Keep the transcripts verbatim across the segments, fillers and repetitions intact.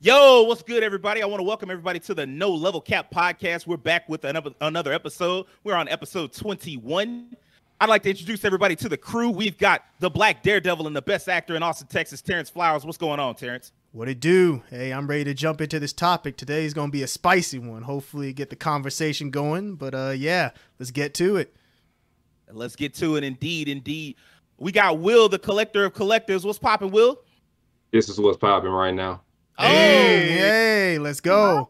Yo, what's good, everybody? I want to welcome everybody to the No Level Cap podcast. We're back with another another episode. We're on episode twenty-one. I'd like to introduce everybody to the crew. We've got the Black Daredevil and the best actor in Austin, Texas, Terrence Flowers. What's going on, Terrence? What it do? Hey, I'm ready to jump into this topic. Today's going to be a spicy one. Hopefully get the conversation going. But uh, yeah, let's get to it. Let's get to it. Indeed, indeed. We got Will, the collector of collectors. What's popping, Will? This is what's popping right now. Hey, oh, hey, let's go.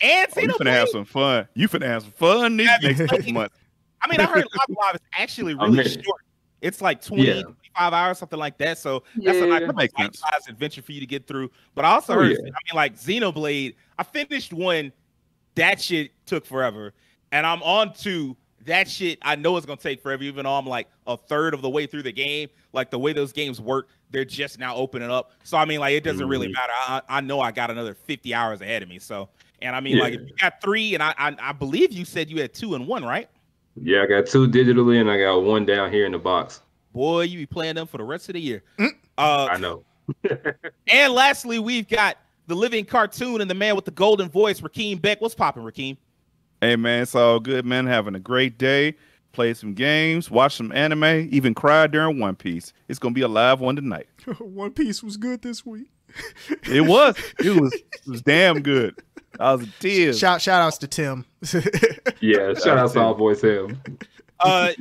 And oh, you finna have some fun. You finna have some fun these next couple months. I mean, I heard Live Live is actually really okay. short. It's like twenty, yeah. twenty-five hours, something like that. So yeah, that's a nice, that nice size adventure for you to get through. But I also oh, heard, yeah. I mean, like Xenoblade, I finished one. That shit took forever. And I'm on to that shit. I know it's going to take forever, even though I'm like a third of the way through the game. Like the way those games work, they're just now opening up. So, I mean, like, it doesn't really matter. I, I know I got another fifty hours ahead of me. So, and I mean, yeah. like, if you got three, and I, I I believe you said you had two and one, right? Yeah, I got two digitally, and I got one down here in the box. Boy, you be playing them for the rest of the year. Mm. Uh, I know. And lastly, we've got the living cartoon and the man with the golden voice, Rajhkeem Beck. What's popping, Rajhkeem? Hey, man, it's all good, man. Having a great day. Played some games, watched some anime, even cried during One Piece. It's going to be a live one tonight. One Piece was good this week. It was. It was, it was damn good. I was a tear. Shout, shout outs to Tim. Yeah, shout outs to all boys Tim. Uh,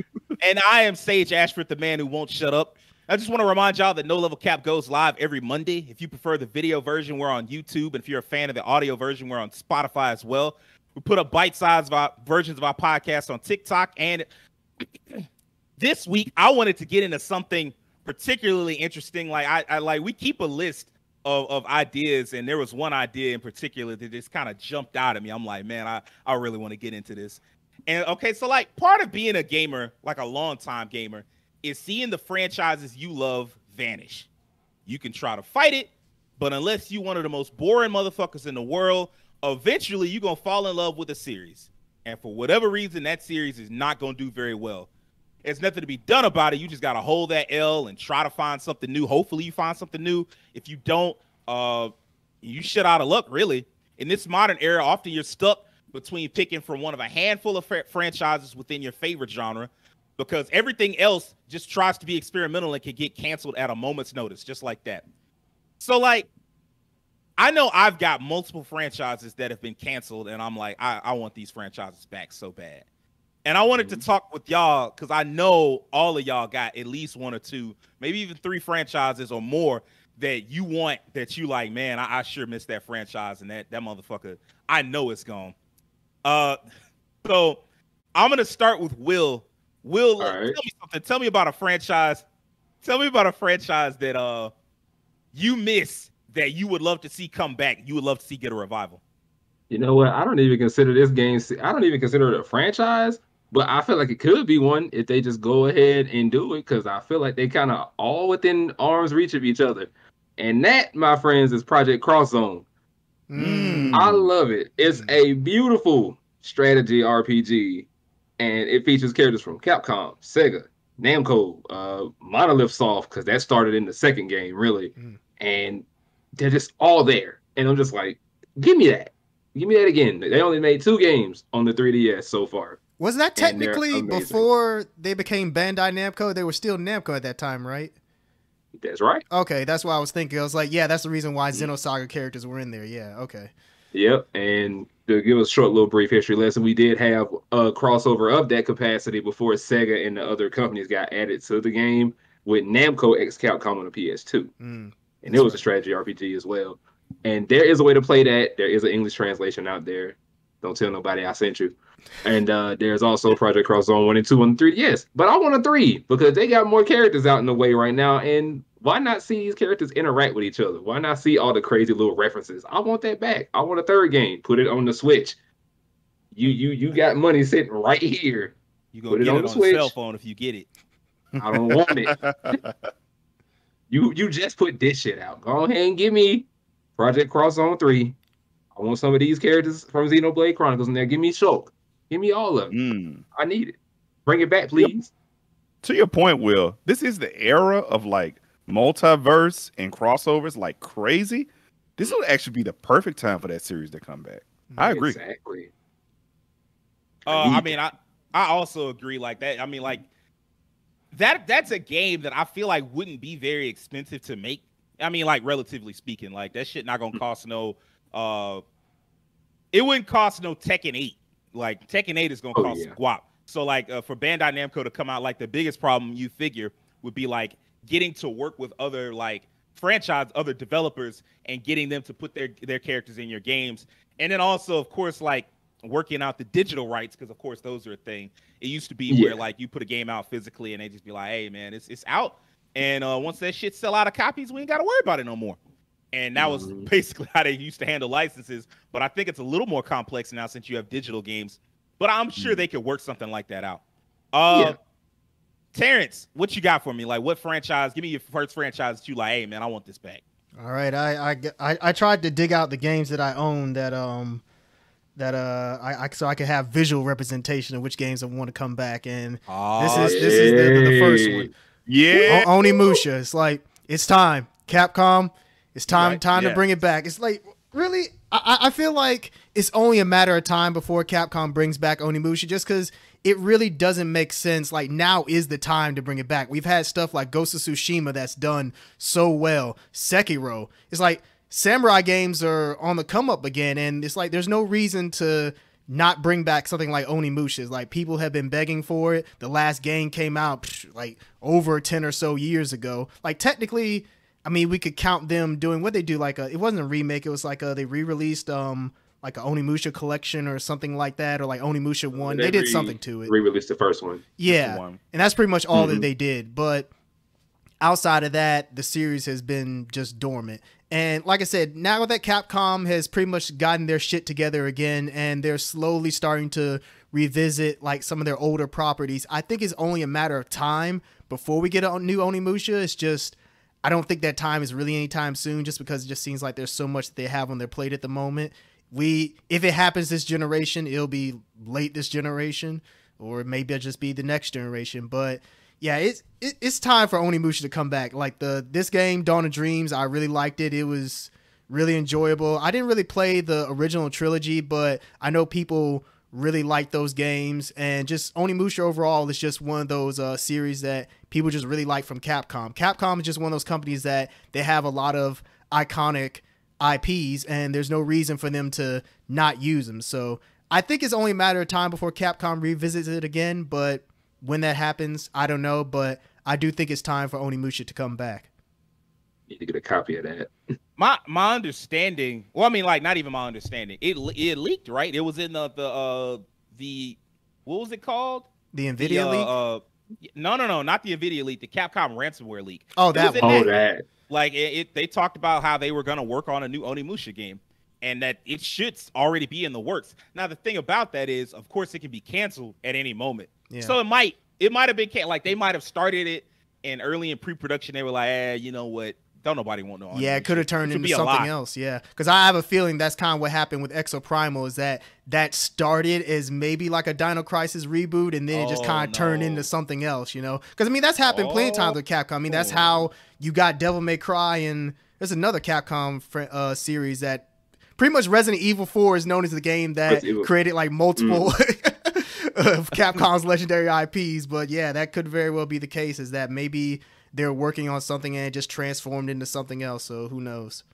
and I am Sage Ashford, the man who won't shut up. I just want to remind y'all that No Level Cap goes live every Monday. If you prefer the video version, we're on YouTube. And if you're a fan of the audio version, we're on Spotify as well. We put up bite-sized versions of our podcast on TikTok. And this week, I wanted to get into something particularly interesting. Like, I, I like we keep a list of, of ideas, and there was one idea in particular that just kind of jumped out at me. I'm like, man, I, I really want to get into this. And, okay, so, like, part of being a gamer, like a long-time gamer, is seeing the franchises you love vanish. You can try to fight it, but unless you're one of the most boring motherfuckers in the world, eventually you're gonna fall in love with a series, and for whatever reason that series is not gonna do very well. There's nothing to be done about it. You just gotta hold that L and try to find something new. Hopefully you find something new. If you don't, uh you shit out of luck, really. In this modern era, often you're stuck between picking from one of a handful of fr franchises within your favorite genre, because everything else just tries to be experimental and can get canceled at a moment's notice, just like that. So, like, I know I've got multiple franchises that have been canceled, and I'm like, I, I want these franchises back so bad. And I wanted mm-hmm. to talk with y'all, because I know all of y'all got at least one or two, maybe even three franchises or more that you want, that you like, man, I, I sure missed that franchise, and that, that motherfucker, I know it's gone. Uh, so I'm going to start with Will. Will, all right. Tell me something. Tell me about a franchise. Tell me about a franchise that uh you miss, that you would love to see come back, you would love to see get a revival. You know what? I don't even consider this game, I don't even consider it a franchise, but I feel like it could be one if they just go ahead and do it, because I feel like they kind of all within arm's reach of each other. And that, my friends, is Project Cross Zone. Mm. I love it. It's a beautiful strategy R P G, and it features characters from Capcom, Sega, Namco, uh, Monolith Soft, because that started in the second game, really. Mm. And they're just all there. And I'm just like, give me that. Give me that again. They only made two games on the three D S so far. Was that technically before they became Bandai Namco? They were still Namco at that time, right? That's right. Okay, that's what I was thinking. I was like, yeah, that's the reason why Xenosaga characters were in there. Yeah, okay. Yep, and to give us a short little brief history lesson, we did have a crossover of that capacity before Sega and the other companies got added to the game with Namco x Capcom on the P S two. Mm. And That's it was right. a strategy R P G as well. And there is a way to play that. There is an English translation out there. Don't tell nobody I sent you. And uh, there's also Project Cross Zone one and two on the three D S. Yes, but I want a three because they got more characters out in the way right now. And why not see these characters interact with each other? Why not see all the crazy little references? I want that back. I want a third game. Put it on the Switch. You you you got money sitting right here. You gonna Put get it on, it the, on Switch. the cell phone if you get it. I don't want it. You you just put this shit out. Go ahead and give me Project Cross Zone three. I want some of these characters from Xenoblade Chronicles in there. Give me Shulk. Give me all of them. Mm. I need it. Bring it back, please. To your point, Will, this is the era of like multiverse and crossovers like crazy. This would actually be the perfect time for that series to come back. I agree. Exactly. Uh, I mean, I I also agree like that. I mean, like that that's a game that I feel like wouldn't be very expensive to make. I mean, like relatively speaking, like that shit not gonna cost no. Uh, it wouldn't cost no Tekken eight. Like Tekken eight is gonna oh, cost yeah. guap. So like uh, for Bandai Namco to come out, like the biggest problem you figure would be like getting to work with other like franchise, other developers, and getting them to put their their characters in your games, and then also of course like working out the digital rights, because of course those are a thing. It used to be yeah. where like you put a game out physically and they just be like, hey man, it's it's out, and uh, once that shit sell out of copies, we ain't got to worry about it no more. And that mm-hmm. was basically how they used to handle licenses. But I think it's a little more complex now since you have digital games. But I'm sure mm-hmm. they could work something like that out. Uh, yeah. Terrence, what you got for me? Like, what franchise? Give me your first franchise that you like, hey man, I want this back. All right, I I I, I tried to dig out the games that I own that um that uh I, I so I could have visual representation of which games I want to come back. And oh, this is this yeah. is the, the first one. Yeah, o Onimusha. It's like it's time, Capcom. It's time right. time yeah. to bring it back. It's like really, I, I feel like it's only a matter of time before Capcom brings back Onimusha, just because it really doesn't make sense. Like, now is the time to bring it back. We've had stuff like Ghost of Tsushima that's done so well. Sekiro. It's like samurai games are on the come up again, and it's like there's no reason to not bring back something like Onimusha. It's like people have been begging for it. The last game came out psh, like over ten or so years ago. Like, technically, I mean, we could count them doing what they do. Like, a, it wasn't a remake. It was like a, they re-released um. like an Onimusha collection or something like that, or like Onimusha one. They, they did re, something to it. Re-released the first one. Yeah, one. And that's pretty much all mm-hmm. that they did. But outside of that, the series has been just dormant. And like I said, now that Capcom has pretty much gotten their shit together again, and they're slowly starting to revisit like some of their older properties, I think it's only a matter of time before we get a new Onimusha. It's just, I don't think that time is really anytime soon, just because it just seems like there's so much that they have on their plate at the moment. We, if it happens this generation, it'll be late this generation, or maybe it'll just be the next generation. But yeah, it's it, it's time for Onimusha to come back. Like the this game, Dawn of Dreams, I really liked it. It was really enjoyable. I didn't really play the original trilogy, but I know people really like those games. And just Onimusha overall is just one of those uh, series that people just really like from Capcom. Capcom is just one of those companies that they have a lot of iconic I Ps, and there's no reason for them to not use them. So I think it's only a matter of time before Capcom revisits it again, but when that happens, I don't know, but I do think it's time for Onimusha to come back. Need to get a copy of that. My my understanding, well, I mean, like, not even my understanding. It it leaked, right? It was in the the uh the what was it called? The NVIDIA the, uh, leak? Uh, no, no, no, not the NVIDIA leak, the Capcom ransomware leak. Oh, that oh, that. that. Like it, it, they talked about how they were going to work on a new Onimusha game, and that it should already be in the works. Now, the thing about that is, of course, it can be canceled at any moment. Yeah. So it might, it might have been can like they might have started it, and early in pre-production they were like, eh, you know what? Don't nobody want no Onimusha. Yeah, it could have turned into something else. Yeah, because I have a feeling that's kind of what happened with Exoprimal, is that that started as maybe like a Dino Crisis reboot, and then it just kind of oh, no. turned into something else, you know? Because I mean, that's happened oh, plenty of times with Capcom. I mean, that's how you got Devil May Cry, and there's another Capcom uh, series that pretty much Resident Evil four is known as the game that created like multiple mm. of Capcom's legendary I Ps. But yeah, that could very well be the case, is that maybe they're working on something and it just transformed into something else. So who knows?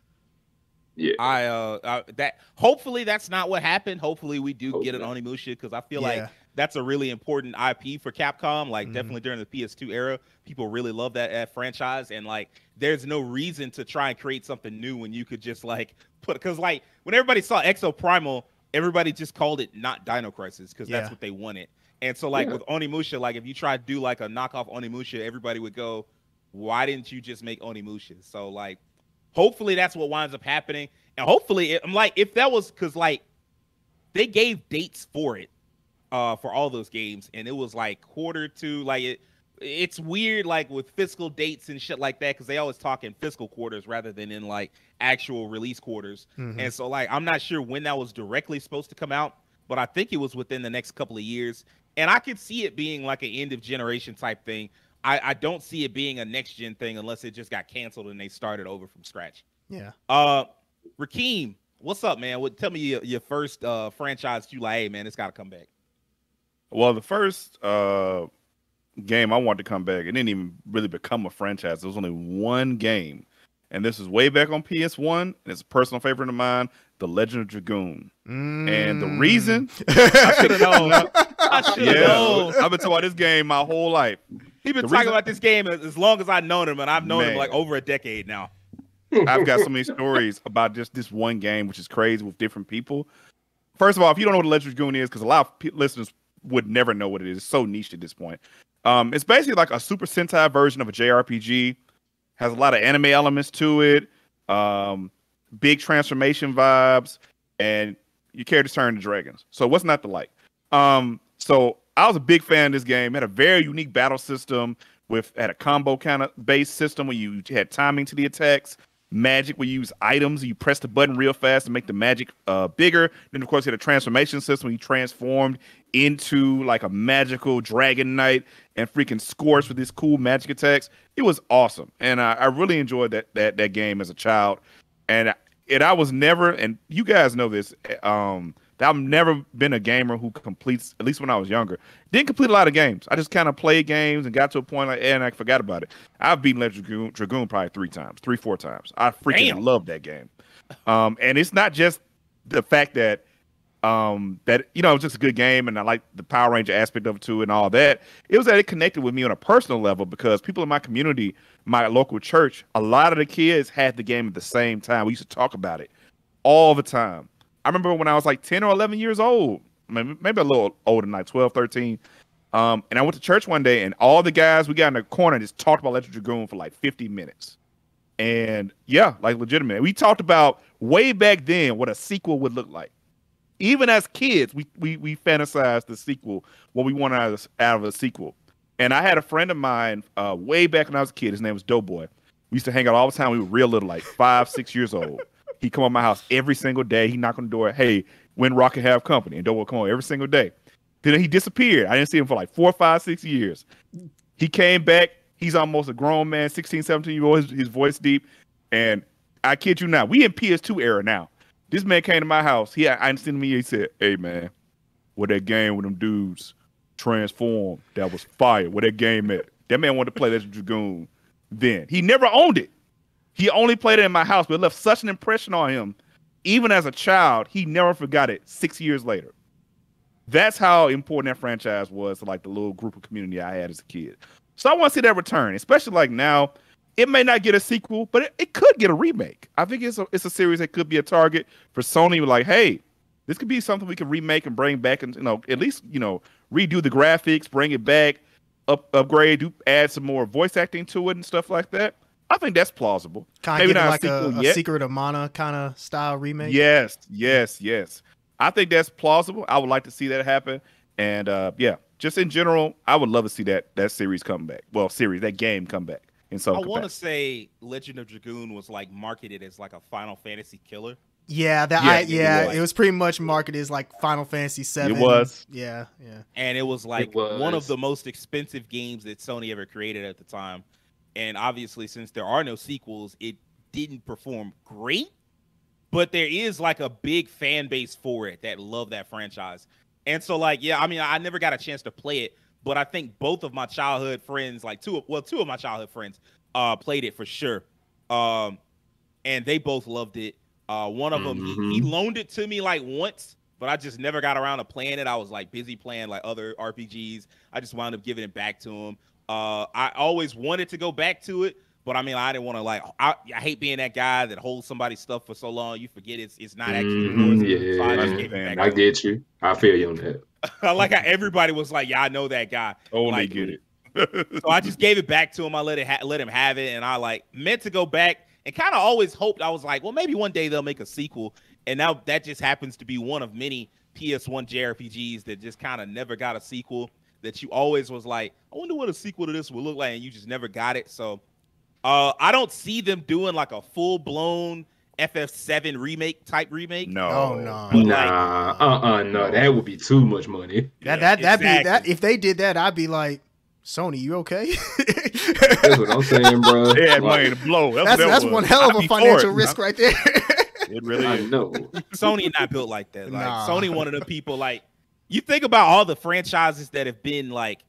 Yeah. I, uh, I, that hopefully that's not what happened. Hopefully we do hopefully. get an Onimusha, because I feel yeah. like that's a really important I P for Capcom. Like mm-hmm. definitely during the P S two era, people really love that, that franchise. And like, there's no reason to try and create something new when you could just like put, cause like when everybody saw Exoprimal, everybody just called it not Dino Crisis, cause yeah. that's what they wanted. And so like yeah. with Onimusha, like if you try to do like a knockoff Onimusha, everybody would go, why didn't you just make Onimusha? So like, hopefully that's what winds up happening. And hopefully, it, I'm like, if that was, cause like they gave dates for it, uh, for all those games. And it was like quarter to like, it, it's weird, like with fiscal dates and shit like that, cause they always talk in fiscal quarters rather than in like actual release quarters. Mm-hmm. And so like, I'm not sure when that was directly supposed to come out, but I think it was within the next couple of years. And I could see it being like an end of generation type thing. I, I don't see it being a next-gen thing unless it just got canceled and they started over from scratch. Yeah. Uh, Rajhkeem, what's up, man? What, tell me your, your first uh, franchise you like, hey, man, it's got to come back. Well, the first uh, game I wanted to come back, it didn't even really become a franchise. There was only one game. And this is way back on P S one, and it's a personal favorite of mine, The Legend of Dragoon. Mm. And the reason, I should have known. I should have yeah, known. I've been talking about this game my whole life. He's been the talking reason, about this game as long as I've known him, and I've known man. him like over a decade now. I've got so many stories about just this one game, which is crazy with different people. First of all, if you don't know what The Legend of Dragoon is, because a lot of listeners would never know what it is. It's so niche at this point. Um, it's basically like a Super Sentai version of a J R P G. Has a lot of anime elements to it, um, big transformation vibes, and your characters turn to dragons. So what's not to like? Um, so I was a big fan of this game. It had a very unique battle system with had a combo kind of based system where you had timing to the attacks, magic where you use items, you press the button real fast to make the magic uh, bigger. Then of course you had a transformation system where you transformed into like a magical dragon knight and freaking scores with these cool magic attacks. It was awesome. And I, I really enjoyed that, that, that game as a child. And I, and I was never, and you guys know this, um, I've never been a gamer who completes, at least when I was younger, didn't complete a lot of games. I just kind of played games and got to a point like, and I forgot about it. I've beaten Legend of Dragoon, Dragoon probably three times, three, four times. I freaking Damn. love that game. Um, and it's not just the fact that Um, that, you know, it was just a good game and I liked the Power Ranger aspect of it too and all that. It was that it connected with me on a personal level because people in my community, my local church, a lot of the kids had the game at the same time. We used to talk about it all the time. I remember when I was like ten or eleven years old, maybe a little older than like twelve, thirteen. Um, and I went to church one day and all the guys, we got in the corner and just talked about Legend of Dragoon for like fifty minutes. And yeah, like legitimate. We talked about way back then what a sequel would look like. Even as kids, we we we fantasize the sequel, what we want out of, out of a sequel. And I had a friend of mine uh, way back when I was a kid. His name was Doughboy. We used to hang out all the time. We were real little, like five, six years old. He'd come on my house every single day. He'd knock on the door. Hey, when Rock and Have Company. And Doughboy would come on every single day. Then he disappeared. I didn't see him for like four, five, six years. He came back. He's almost a grown man, sixteen, seventeen-year-old. His, his voice deep. And I kid you not, we in P S two era now. This man came to my house. He, I didn't see him. He said, "Hey man, where that game with them dudes transformed? That was fire. Where that game at?" That man wanted to play Legend of Dragoon. Then he never owned it. He only played it in my house, but it left such an impression on him. Even as a child, he never forgot it. Six years later, that's how important that franchise was to like the little group of community I had as a kid. So I want to see that return, especially like now. It may not get a sequel, but it, it could get a remake. I think it's a, it's a series that could be a target for Sony. Like, hey, this could be something we can remake and bring back, and you know, at least you know, redo the graphics, bring it back, up, upgrade, do, add some more voice acting to it and stuff like that. I think that's plausible. Kind of like a, a Secret of Mana kind of style remake. Yes, yes, yes. I think that's plausible. I would like to see that happen, and uh, yeah, just in general, I would love to see that that series come back. Well, series that game come back. I want to say Legend of Dragoon was like marketed as like a Final Fantasy killer. Yeah, that yes, I, yeah, it was. it was pretty much marketed as like Final Fantasy seven. It was, yeah, yeah. And it was like it was. one of the most expensive games that Sony ever created at the time. And obviously, since there are no sequels, it didn't perform great. But there is like a big fan base for it that love that franchise. And so, like, yeah, I mean, I never got a chance to play it. But I think both of my childhood friends, like two, of, well, two of my childhood friends, uh, played it for sure, um, and they both loved it. Uh, one of mm-hmm. them, he, he loaned it to me like once, but I just never got around to playing it. I was like busy playing like other R P Gs. I just wound up giving it back to him. Uh, I always wanted to go back to it, but I mean, I didn't want to like. I, I hate being that guy that holds somebody's stuff for so long. You forget it's it's not actually yours. Mm-hmm. Yeah, so I, just gave it back I get you. I feel you on that. I like how everybody was like, "Yeah, I know that guy." Oh, like, they get it. So I just gave it back to him. I let it ha let him have it, and I like meant to go back and kind of always hoped. I was like, "Well, maybe one day they'll make a sequel." And now that just happens to be one of many P S one J R P Gs that just kind of never got a sequel. That you always was like, "I wonder what a sequel to this would look like," and you just never got it. So uh, I don't see them doing like a full blown F F seven remake type remake. No, oh, no, but nah, like, uh, uh, no. That would be too much money. That that that exactly. be that. If they did that, I'd be like, Sony, you okay? That's what I'm saying, bro. Yeah, like, money to blow. That's, that's, that that's one hell of a financial it, risk no. right there. It really I is. Know. Sony not built like that. Like nah. Sony, one of the people, like, you think about all the franchises that have been like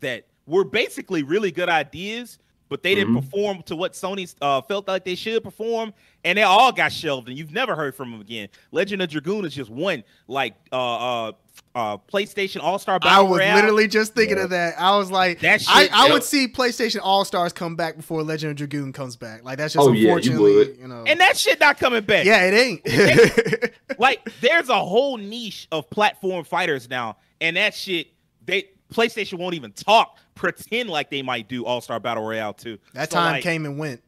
that were basically really good ideas, but they didn't mm-hmm. perform to what Sony uh, felt like they should perform, and they all got shelved, and you've never heard from them again. Legend of Dragoon is just one, like uh, uh, uh, PlayStation All-Star Battle I was Royale. Literally just thinking yeah. of that. I was like, that shit, I, I would see PlayStation All-Stars come back before Legend of Dragoon comes back. Like, that's just oh, unfortunately, yeah, you, would. you know. And that shit not coming back. Yeah, it ain't. it, like, there's a whole niche of platform fighters now, and that shit, they PlayStation won't even talk. Pretend like they might do All-Star Battle Royale too. That so time like, came and went.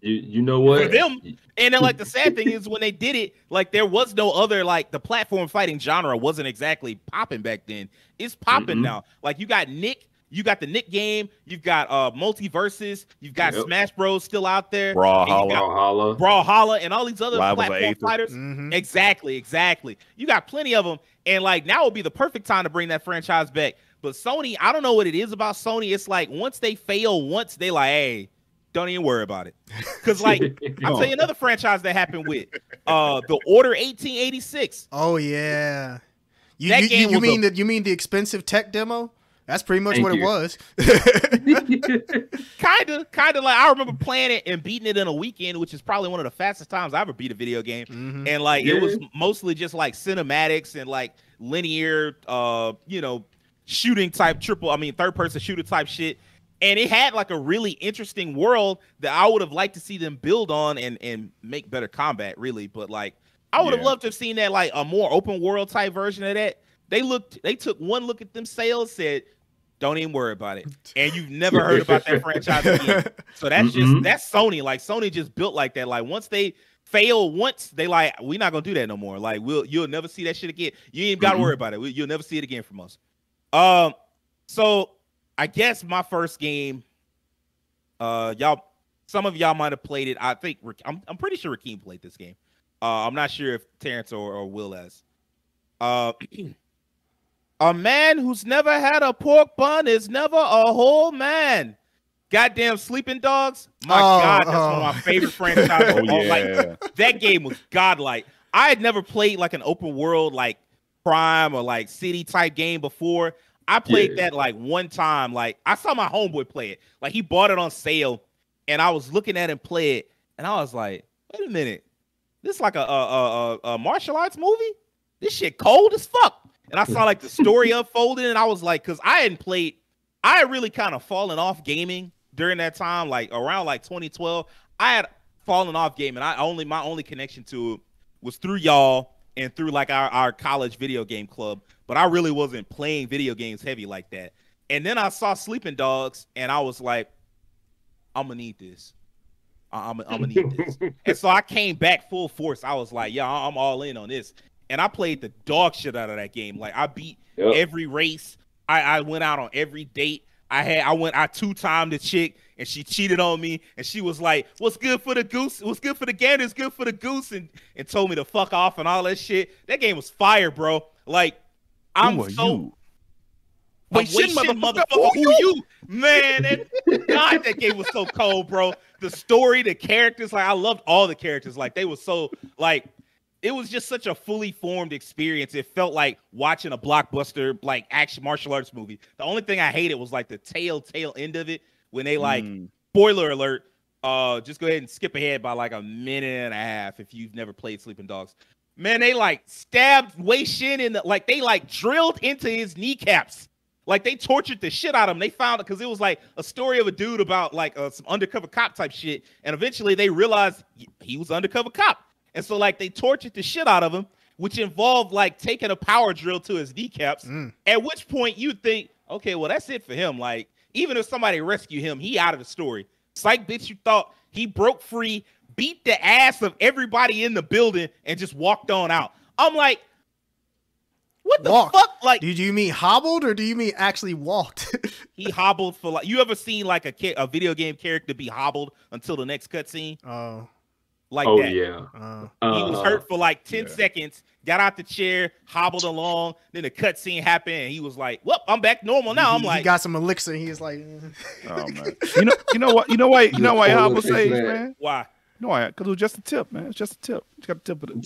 You, you know what? For them. And then like the sad thing is when they did it, like there was no other, like the platform fighting genre wasn't exactly popping back then. It's popping mm-hmm. now. Like you got Nick, you got the Nick game, you've got uh Multiverses, you've got yep. Smash Bros still out there. Brawlhalla, Brawlhalla, Brawlhalla, and all these other Live platform fighters. Mm-hmm. Exactly, exactly. You got plenty of them, and like now would be the perfect time to bring that franchise back. But Sony, I don't know what it is about Sony. It's like once they fail once, they like, hey, don't even worry about it. Because, like, I'll tell you another franchise that happened with uh, the Order eighteen eighty-six. Oh, yeah. You, that you, game you, you, mean a, the, you mean the expensive tech demo? That's pretty much what you. it was. kind of. Kind of like I remember playing it and beating it in a weekend, which is probably one of the fastest times I ever beat a video game. Mm-hmm. And, like, yeah. it was mostly just, like, cinematics and, like, linear, uh, you know, shooting type triple, I mean third person shooter type shit, and it had like a really interesting world that I would have liked to see them build on and and make better combat really, but like I would have yeah. loved to have seen that, like a more open world type version of that. They looked, they took one look at them sales, said don't even worry about it, and you've never heard about that franchise again. So that's mm-hmm. just that's Sony. Like Sony just built like that. Like once they fail once, they like we're not gonna do that no more. Like we'll you'll never see that shit again. You ain't gotta mm-hmm. worry about it. You'll never see it again from us. Um, so I guess my first game, uh, y'all, some of y'all might have played it. I think I'm, I'm pretty sure Rajhkeem played this game. Uh, I'm not sure if Terrence or, or Will has. Uh, a man who's never had a pork bun is never a whole man. Goddamn Sleeping Dogs. My oh, God, that's oh. one of my favorite franchises. oh, yeah. Like, that game was godlike. I had never played like an open world, like Prime or like city type game before. I played yeah. that like one time. Like I saw my homeboy play it. Like he bought it on sale, and I was looking at him play it, and I was like, "Wait a minute, this is like a a, a, a martial arts movie? This shit cold as fuck." And I saw like the story unfolding, and I was like, "Cause I hadn't played. I had really kind of fallen off gaming during that time. Like around like twenty twelve, I had fallen off gaming. I only my only connection to it was through y'all." And through like our, our college video game club, but I really wasn't playing video games heavy like that. And then I saw Sleeping Dogs, and I was like, I'm gonna need this. I'm, I'm gonna need this. And so I came back full force. I was like, yeah, I'm all in on this. And I played the dog shit out of that game. Like I beat yep. every race. I, I went out on every date. I had I went I two-timed the chick, and she cheated on me, and she was like, "What's good for the goose? What's good for the gander is good for the goose," and and told me to fuck off and all that shit. That game was fire, bro. Like, I'm who are so you? Wait, shit, motherfucker, motherfucker who, who you? you? Man, that, God, that game was so cold, bro. The story, the characters, like I loved all the characters. Like they were so like it was just such a fully formed experience. It felt like watching a blockbuster, like action martial arts movie. The only thing I hated was like the telltale end of it when they like, mm. spoiler alert, uh, just go ahead and skip ahead by like a minute and a half if you've never played Sleeping Dogs. Man, they like stabbed Wei Shin in the, like they like drilled into his kneecaps. Like they tortured the shit out of him. They found it because it was like a story of a dude about like uh, some undercover cop type shit. And eventually they realized he was an undercover cop. And so, like, they tortured the shit out of him, which involved, like, taking a power drill to his kneecaps, mm. at which point you think, okay, well, that's it for him. Like, even if somebody rescued him, he out of the story. Psych, bitch, you thought he broke free, beat the ass of everybody in the building, and just walked on out. I'm like, what the walked. fuck? Like, do you mean hobbled or do you mean actually walked? He hobbled for, like, you ever seen, like, a, a video game character be hobbled until the next cutscene? Oh. Like oh, that. Yeah. Uh, he was hurt for like ten yeah. seconds, got out the chair, hobbled along, then the cutscene happened, and he was like, well, I'm back normal now. I'm he, like, he got some elixir, and he was like, oh, man. You know, you know what, you know why you know why hobble saves, man? Why? No, I because it was just a tip, man. It's just a tip. Just got the tip of the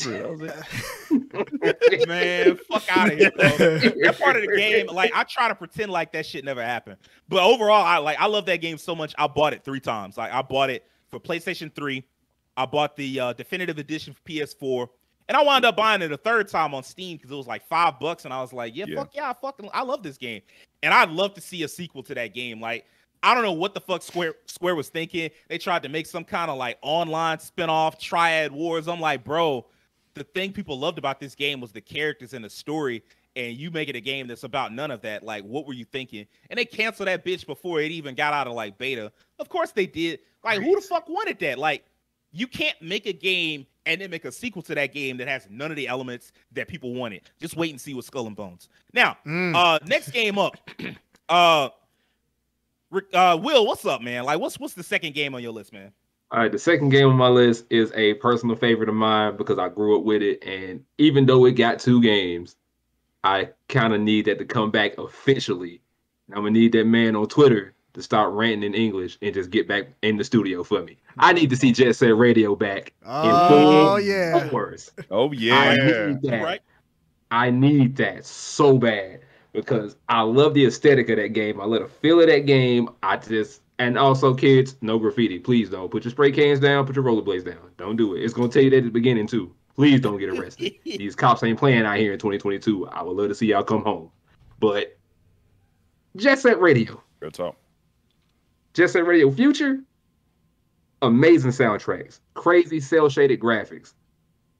man. Fuck out of here, bro. That part of the game, like I try to pretend like that shit never happened. But overall, I like I love that game so much. I bought it three times. Like I bought it for PlayStation three. I bought the uh, definitive edition for P S four. And I wound up buying it a third time on Steam because it was like five bucks, and I was like, "Yeah, yeah. fuck yeah, I fucking I love this game." And I'd love to see a sequel to that game. Like, I don't know what the fuck Square Square was thinking. They tried to make some kind of like online spinoff, Triad Wars. I'm like, bro, the thing people loved about this game was the characters and the story, and you make it a game that's about none of that. Like, what were you thinking? And they canceled that bitch before it even got out of like beta. Of course they did. Like, who the fuck wanted that? Like, you can't make a game and then make a sequel to that game that has none of the elements that people wanted. Just wait and see with Skull and Bones. Now, mm. uh, next game up. uh, uh, Will, what's up, man? Like, what's what's the second game on your list, man? All right, the second game on my list is a personal favorite of mine because I grew up with it, and even though it got two games, I kind of need that to come back officially. And I'm going to need that man on Twitter to start ranting in English and just get back in the studio for me. I need to see Jet Set Radio back oh, in full yeah. hours. Oh, yeah. I need that. Right. I need that so bad because I love the aesthetic of that game. I love the feel of that game. I just, and also, kids, no graffiti. Please don't. Put your spray cans down. Put your rollerblades down. Don't do it. It's going to tell you that at the beginning, too. Please don't get arrested. These cops ain't playing out here in twenty twenty-two. I would love to see y'all come home. But Jet Set Radio. Good talk. Jet Set Radio Future, amazing soundtracks, crazy cel-shaded graphics.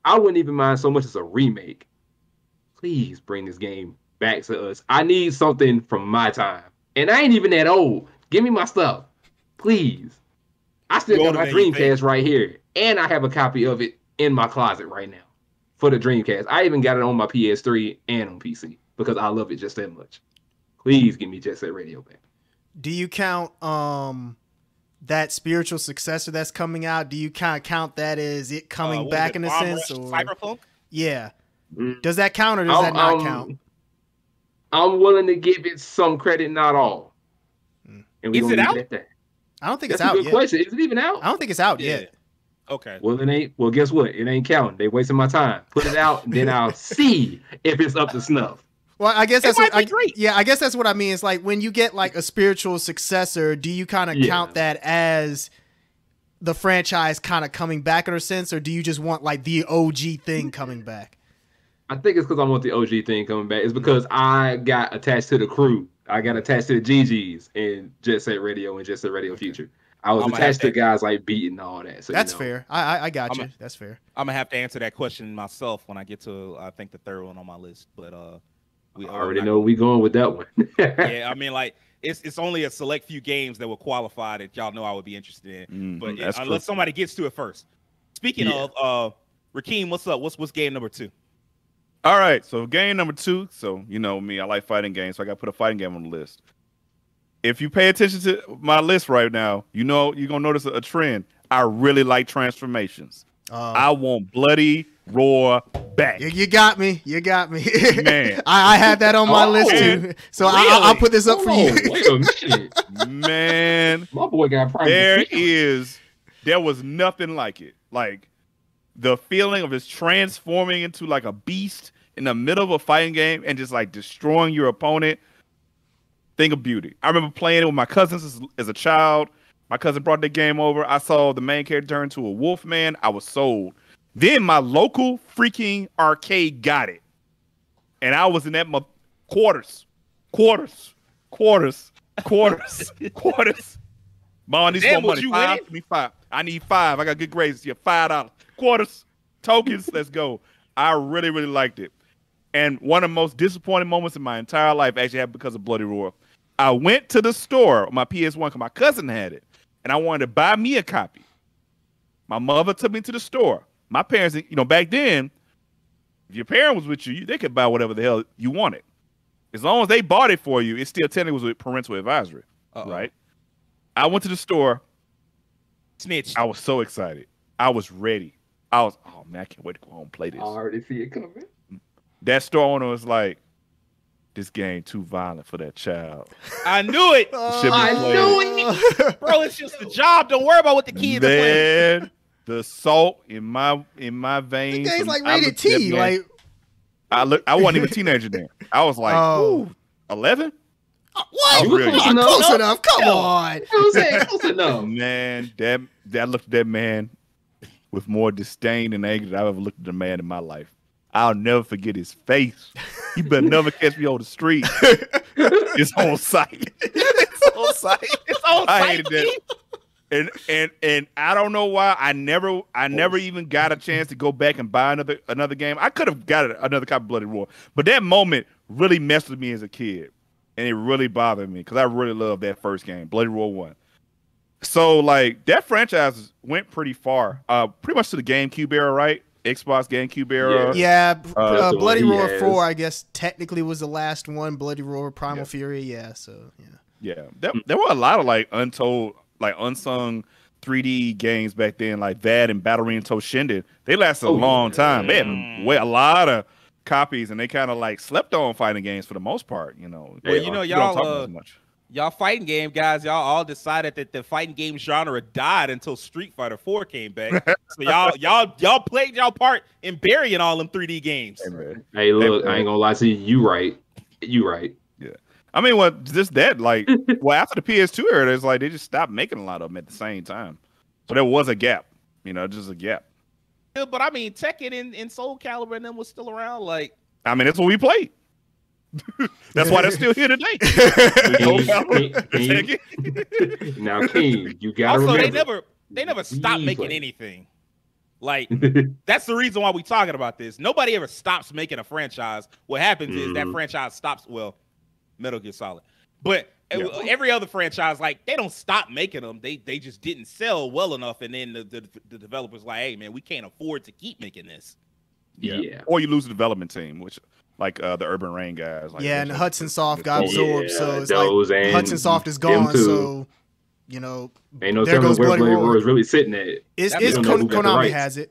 I wouldn't even mind so much as a remake. Please bring this game back to us. I need something from my time. And I ain't even that old. Give me my stuff. Please. I still got my Dreamcast right here. And I have a copy of it in my closet right now for the Dreamcast. I even got it on my P S three and on P C because I love it just that much. Please give me Jet Set Radio back. Do you count um, that spiritual successor that's coming out? Do you kind of count that as it coming uh, back it, in a sense? Or Cyberpunk? Yeah. Mm. Does that count or does I'm, that not I'm, count? I'm willing to give it some credit, not all. Mm. And we Is it out? It I don't think that's it's out a good yet. Question. Is it even out? I don't think it's out yeah. yet. Okay. Well, it ain't. Well, guess what? It ain't counting. They wasting my time. Put it out, and then I'll see if it's up to snuff. Well, I guess it that's what, I, great. yeah. I guess that's what I mean. It's like when you get like a spiritual successor, do you kind of yeah. count that as the franchise kind of coming back in a sense, or do you just want like the O G thing coming back? I think it's because I want the O G thing coming back. It's because I got attached to the crew. I got attached to the G Gs in Jet Set Radio and Jet Set Radio Future. I was I'm attached to, to guys like Beat and all that. So, that's you know. fair. I I got you. A, that's fair. I'm gonna have to answer that question myself when I get to I think the third one on my list, but uh. We I already know where we going with that one. yeah, I mean, like, it's it's only a select few games that were qualified that y'all know I would be interested in. Mm, but it, unless somebody gets to it first. Speaking yeah. of, uh, Rakeem, what's up? What's what's game number two? All right, so game number two. So, you know me, I like fighting games, so I got to put a fighting game on the list. If you pay attention to my list right now, you know you're going to notice a, a trend. I really like transformations. Um, I want bloody... Roar back. You, you got me. You got me. Man. I, I had that on my oh, list too. So really? I, I'll put this up oh, for you. Wait a man. My boy got private. There is, there was nothing like it. Like the feeling of just transforming into like a beast in the middle of a fighting game and just like destroying your opponent. Thing of beauty. I remember playing it with my cousins as, as a child. My cousin brought the game over. I saw the main character turn to a wolf man. I was sold. Then my local freaking arcade got it. And I was in that my quarters, quarters, quarters, quarters, quarters. Mom, these more money. Five, give me five. I need five. I got good grades. Yeah, five dollars. Quarters, tokens, let's go. I really, really liked it. And one of the most disappointing moments in my entire life actually happened because of Bloody Roar. I went to the store, my P S one, because my cousin had it. And I wanted to buy me a copy. My mother took me to the store. My parents, you know, back then, if your parent was with you, they could buy whatever the hell you wanted. As long as they bought it for you, it still technically was with parental advisory, Uh-oh. right? I went to the store. Snitch. I was so excited. I was ready. I was, oh, man, I can't wait to go home and play this. I already see it coming. That store owner was like, this game too violent for that child. I knew it. I played. knew it. Bro, it's just the job. Don't worry about what the kids are playing. the salt in my in my veins. It's like rated T. Like I look, I wasn't even a teenager then. I was like, oh. eleven. What? You were close enough. Close enough. Come on. Close enough. Man, that that looked at that man with more disdain and anger than I've ever looked at a man in my life. I'll never forget his face. He better never catch me on the street. It's on sight. It's on sight. It's on sight. I hated that. And and and I don't know why I never I never even got a chance to go back and buy another another game. I could have got another copy of Bloody Roar, but that moment really messed with me as a kid, and it really bothered me because I really loved that first game, Bloody Roar One. So like that franchise went pretty far, uh, pretty much to the GameCube era, right? Xbox GameCube era. Yeah, yeah uh, uh, Bloody Roar has. Four, I guess technically was the last one. Bloody Roar, Primal yeah. Fury, yeah. So yeah, yeah. That, there were a lot of like untold. Like unsung three D games back then, like that and Battle Ring Toshinden, they lasted a oh, long time. They had way, a lot of copies, and they kind of like slept on fighting games for the most part. You know, well, you know, y'all, uh, y'all fighting game guys, y'all all decided that the fighting game genre died until Street Fighter Four came back. So y'all, y'all, y'all played y'all part in burying all them three D games. Hey, hey look, hey, I ain't gonna lie to you. You right. You right. I mean, well, just that, like, well, after the P S two era, it's like they just stopped making a lot of them at the same time. So there was a gap, you know, just a gap. Yeah, but I mean, Tekken and, and Soul Calibur and them was still around. Like, I mean, that's what we played. That's why they're still here today. Soul Calibur, Tekken. Now, King, you gotta also, remember. Also, they never, they never stopped making play. anything. Like, that's the reason why we're talking about this. Nobody ever stops making a franchise. What happens mm. is that franchise stops, well, Metal Gear Solid, but yeah. every other franchise, like they don't stop making them. They they just didn't sell well enough, and then the the, the developers like, hey man, we can't afford to keep making this. Yeah, yeah. Or you lose the development team, which like uh, the Urban Rain guys. Like, yeah, and like, Hudson Soft got absorbed, yeah, so it's like Hudson Soft is gone. So you know, ain't no there goes where Bloody Roar is really sitting at. It's, it's Kon Konami has it.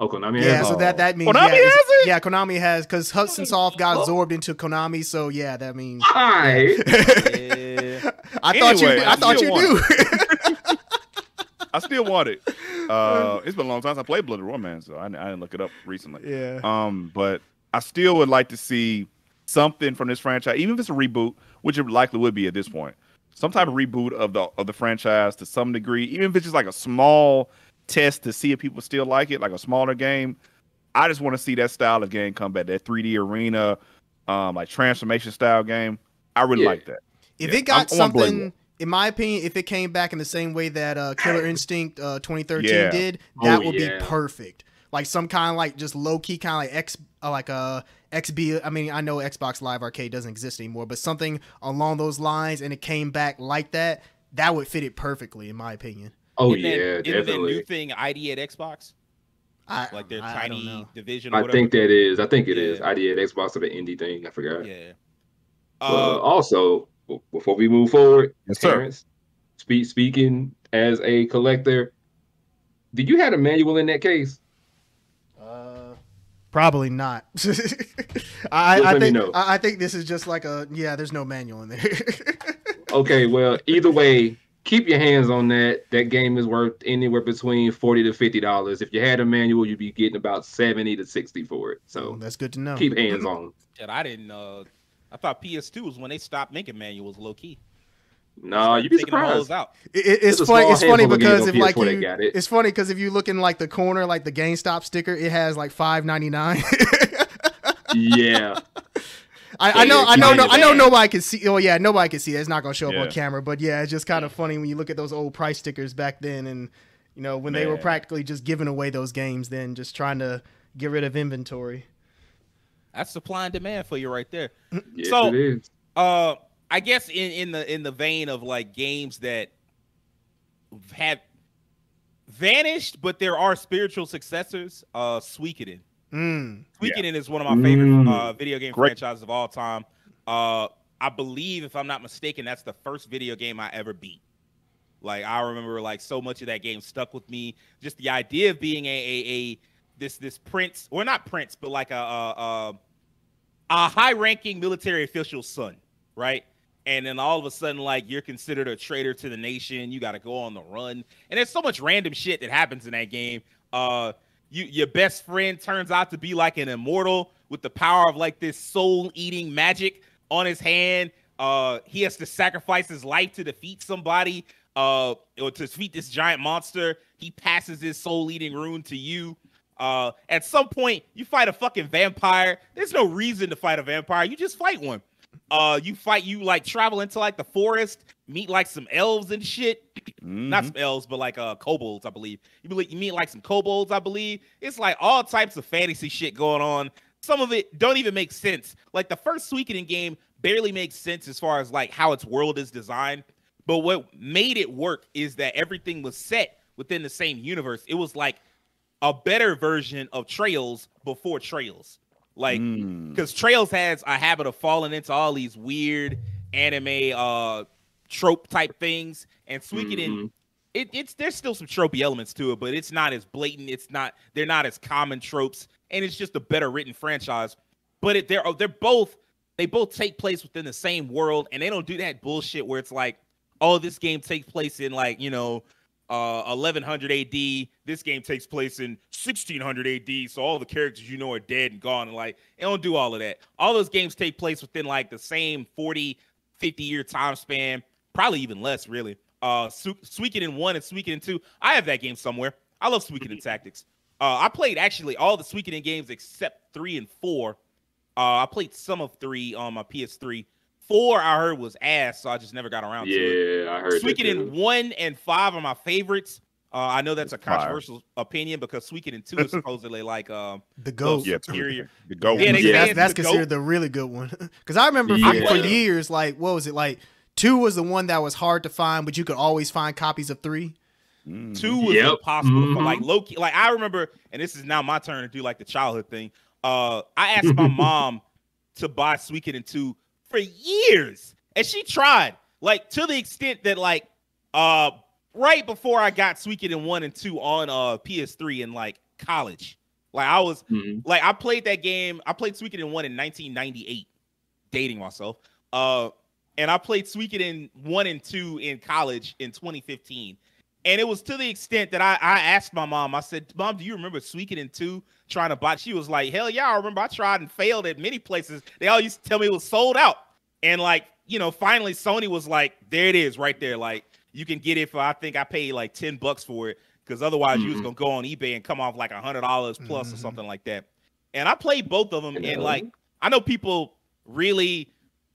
Oh, Konami yeah, has so that that means Konami yeah, has it? Yeah, Konami has because Hudson Soft got absorbed into Konami, so yeah, that means. Right. Yeah. I anyway, thought you, I, I thought you knew. I still want it. Uh, it's been a long time since I played Bloody Roar, man, so I, I didn't look it up recently. Yeah. Um, but I still would like to see something from this franchise, even if it's a reboot, which it likely would be at this point. Some type of reboot of the of the franchise to some degree, even if it's just like a small test to see if people still like it, like a smaller game. I just want to see that style of game come back, that three D arena, um, like transformation style game. I really yeah. like that. If yeah. it got I'm, something, in my opinion, if it came back in the same way that uh, Killer Instinct uh, twenty thirteen yeah. did, that oh, would yeah. be perfect. Like some kind of like just low key kind of like X, uh, like a uh, X B. I mean, I know Xbox Live Arcade doesn't exist anymore, but something along those lines, and it came back like that. That would fit it perfectly, in my opinion. Oh isn't yeah, that, definitely. Is that new thing I D at Xbox? I, like their I, tiny I division. Or I whatever. think that is. I think it yeah. is I D at Xbox or the indie thing. I forgot. Yeah. Uh, also, before we move forward, yes, Terrence, spe speaking as a collector, did you have a manual in that case? Uh, probably not. I, I think I, I think this is just like a yeah. There's no manual in there. Okay. Well, either way. Keep your hands on that. That game is worth anywhere between forty to fifty dollars. If you had a manual, you'd be getting about seventy to sixty for it. So oh, that's good to know. Keep hands on. And I didn't. Uh, I thought P S two was when they stopped making manuals, low key. No, you'd be surprised. Out. It, it, it's, it's, funny, it's funny because if like you, it. it's funny because if you look in like the corner, like the GameStop sticker, it has like five ninety nine. Yeah. I, I know, I know, no, I know. Nobody can see. Oh yeah, nobody can see. It. It's not gonna show up yeah. on camera. But yeah, it's just kind of funny when you look at those old price stickers back then, and you know when Man. they were practically just giving away those games, then just trying to get rid of inventory. That's supply and demand for you right there. Yes, so, it is. Uh, I guess in in the in the vein of like games that have vanished, but there are spiritual successors. Uh, Suikoden. Mm. Suikoden yeah. is one of my favorite mm. uh, video game Great. franchises of all time. Uh, I believe, if I'm not mistaken, that's the first video game I ever beat. Like I remember, like so much of that game stuck with me. Just the idea of being a a, a this this prince, or not prince, but like a a, a, a high-ranking military official's son, right? and then all of a sudden, like, you're considered a traitor to the nation. You got to go on the run. And there's so much random shit that happens in that game. Uh, you, your best friend turns out to be, like, an immortal with the power of, like, this soul-eating magic on his hand. Uh, he has to sacrifice his life to defeat somebody, uh, or to defeat this giant monster. He passes his soul-eating rune to you. Uh, at some point, you fight a fucking vampire. There's no reason to fight a vampire. You just fight one. Uh, you fight, you like travel into like the forest, meet like some elves and shit. Mm-hmm. Not some elves, but like uh, kobolds, I believe. You believe you meet like some kobolds, I believe. It's like all types of fantasy shit going on. Some of it don't even make sense. Like the first Suikoden game barely makes sense as far as like how its world is designed. But what made it work is that everything was set within the same universe. It was like a better version of Trails before Trails. Like, because mm. Trails has a habit of falling into all these weird anime uh, trope type things, and Suikoden, mm-hmm. it, it's there's still some tropey elements to it, but it's not as blatant. It's not they're not as common tropes, and it's just a better written franchise. But it, they're they're both they both take place within the same world, and they don't do that bullshit where it's like, oh, this game takes place in like you know. Uh, eleven hundred A D, this game takes place in sixteen hundred A D, so all the characters you know are dead and gone, and like, they don't do all of that. All those games take place within like the same forty, fifty year time span, probably even less, really. Uh, Su Suikoden one and Suikoden two, I have that game somewhere. I love Suikoden Tactics. Uh, I played actually all the Suikoden games except three and four. Uh, I played some of three on my P S three. Four, I heard, was ass, so I just never got around yeah, to it. Yeah, I heard that. Suikoden one and five are my favorites. Uh, I know that's a controversial Fire. opinion because Suikoden two is supposedly like um, the GOAT. Yeah, superior. The GOAT. Yeah, yeah, that's, that's the considered GOAT. the really good one. Because I remember yeah. for years, like, what was it? Like, two was the one that was hard to find, but you could always find copies of three. Mm. Two was yep. impossible. Mm-hmm. But like, Loki, like, I remember, and this is now my turn to do like the childhood thing. Uh, I asked my mom to buy Suikoden two for years, and she tried, like, to the extent that, like, uh right before I got Suikoden one and two on uh P S three in like college, like I was mm-hmm. like I played that game. I played Suikoden one in nineteen ninety-eight, dating myself, uh and I played Suikoden one and two in college in twenty fifteen, and it was to the extent that I, I asked my mom. I said, "Mom, do you remember Suikoden two?" Trying to buy, she was like, "Hell yeah, I remember. I tried and failed at many places. They all used to tell me it was sold out." And like, you know, finally Sony was like, "There it is, right there. Like, you can get it for, I think I paid like ten bucks for it, because otherwise mm-hmm. you was gonna go on eBay and come off like a hundred dollars plus mm-hmm. or something like that." And I played both of them, Hello. and like, I know people really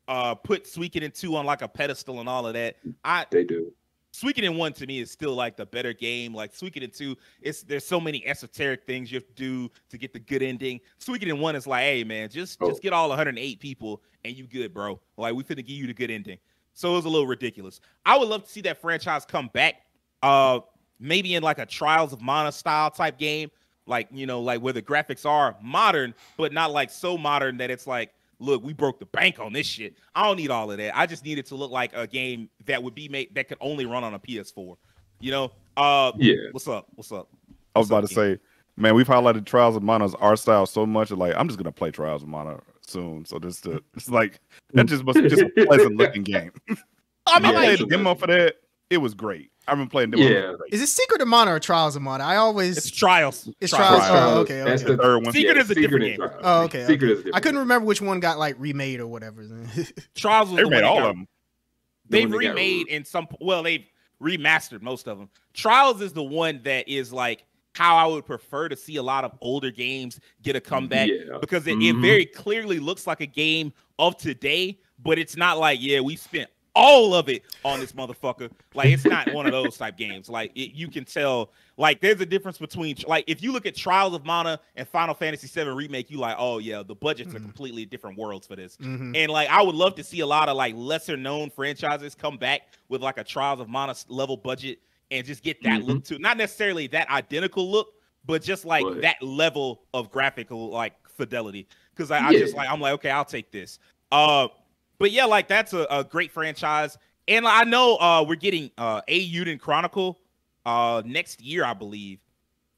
uh put Suikoden two on like a pedestal and all of that. I they do. Suikoden one to me is still like the better game. Like Suikoden two, it's there's so many esoteric things you have to do to get the good ending. Suikoden one is like, hey man, just oh. just get all one hundred eight people and you good, bro. Like, we finna give you the good ending. So it was a little ridiculous. I would love to see that franchise come back, uh, maybe in like a Trials of Mana style type game, like you know, like where the graphics are modern, but not like so modern that it's like, look, we broke the bank on this shit. I don't need all of that. I just need it to look like a game that would be made that could only run on a P S four. You know? Uh, yeah. What's up? What's up? What's I was about up, to game? say, man, we've highlighted Trials of Mana's art style so much. Like, I'm just gonna play Trials of Mana soon. So just to, it's like that just must be just a pleasant looking game. I mean, yeah. I played the demo for that. It was great. I've been playing demo. Yeah. For that. Is it Secret of Mana or Trials of Mana? I always it's Trials. It's Trials. trials. Oh, okay. okay. That's the third one. Secret yeah, is a Secret different game. Oh, okay. Secret okay. is I couldn't remember which one got like remade or whatever. Trials was they the remade all got, of them. They've the remade they in some. Well, they've remastered most of them. Trials is the one that is like how I would prefer to see a lot of older games get a comeback yeah. because it, mm-hmm. it very clearly looks like a game of today, but it's not like yeah we spent all of it on this motherfucker. Like, it's not one of those type games. Like, it, you can tell, like, there's a difference between, like, if you look at Trials of Mana and Final Fantasy seven Remake, you like, oh, yeah, the budgets mm-hmm. are completely different worlds for this. Mm-hmm. And, like, I would love to see a lot of, like, lesser-known franchises come back with, like, a Trials of Mana level budget and just get that mm-hmm. look, too. Not necessarily that identical look, but just, like, right. that level of graphical, like, fidelity. Because I, yeah. I just, like, I'm like, okay, I'll take this. Uh, But yeah, like that's a, a great franchise, and I know uh, we're getting uh, a Uden Chronicle uh, next year, I believe.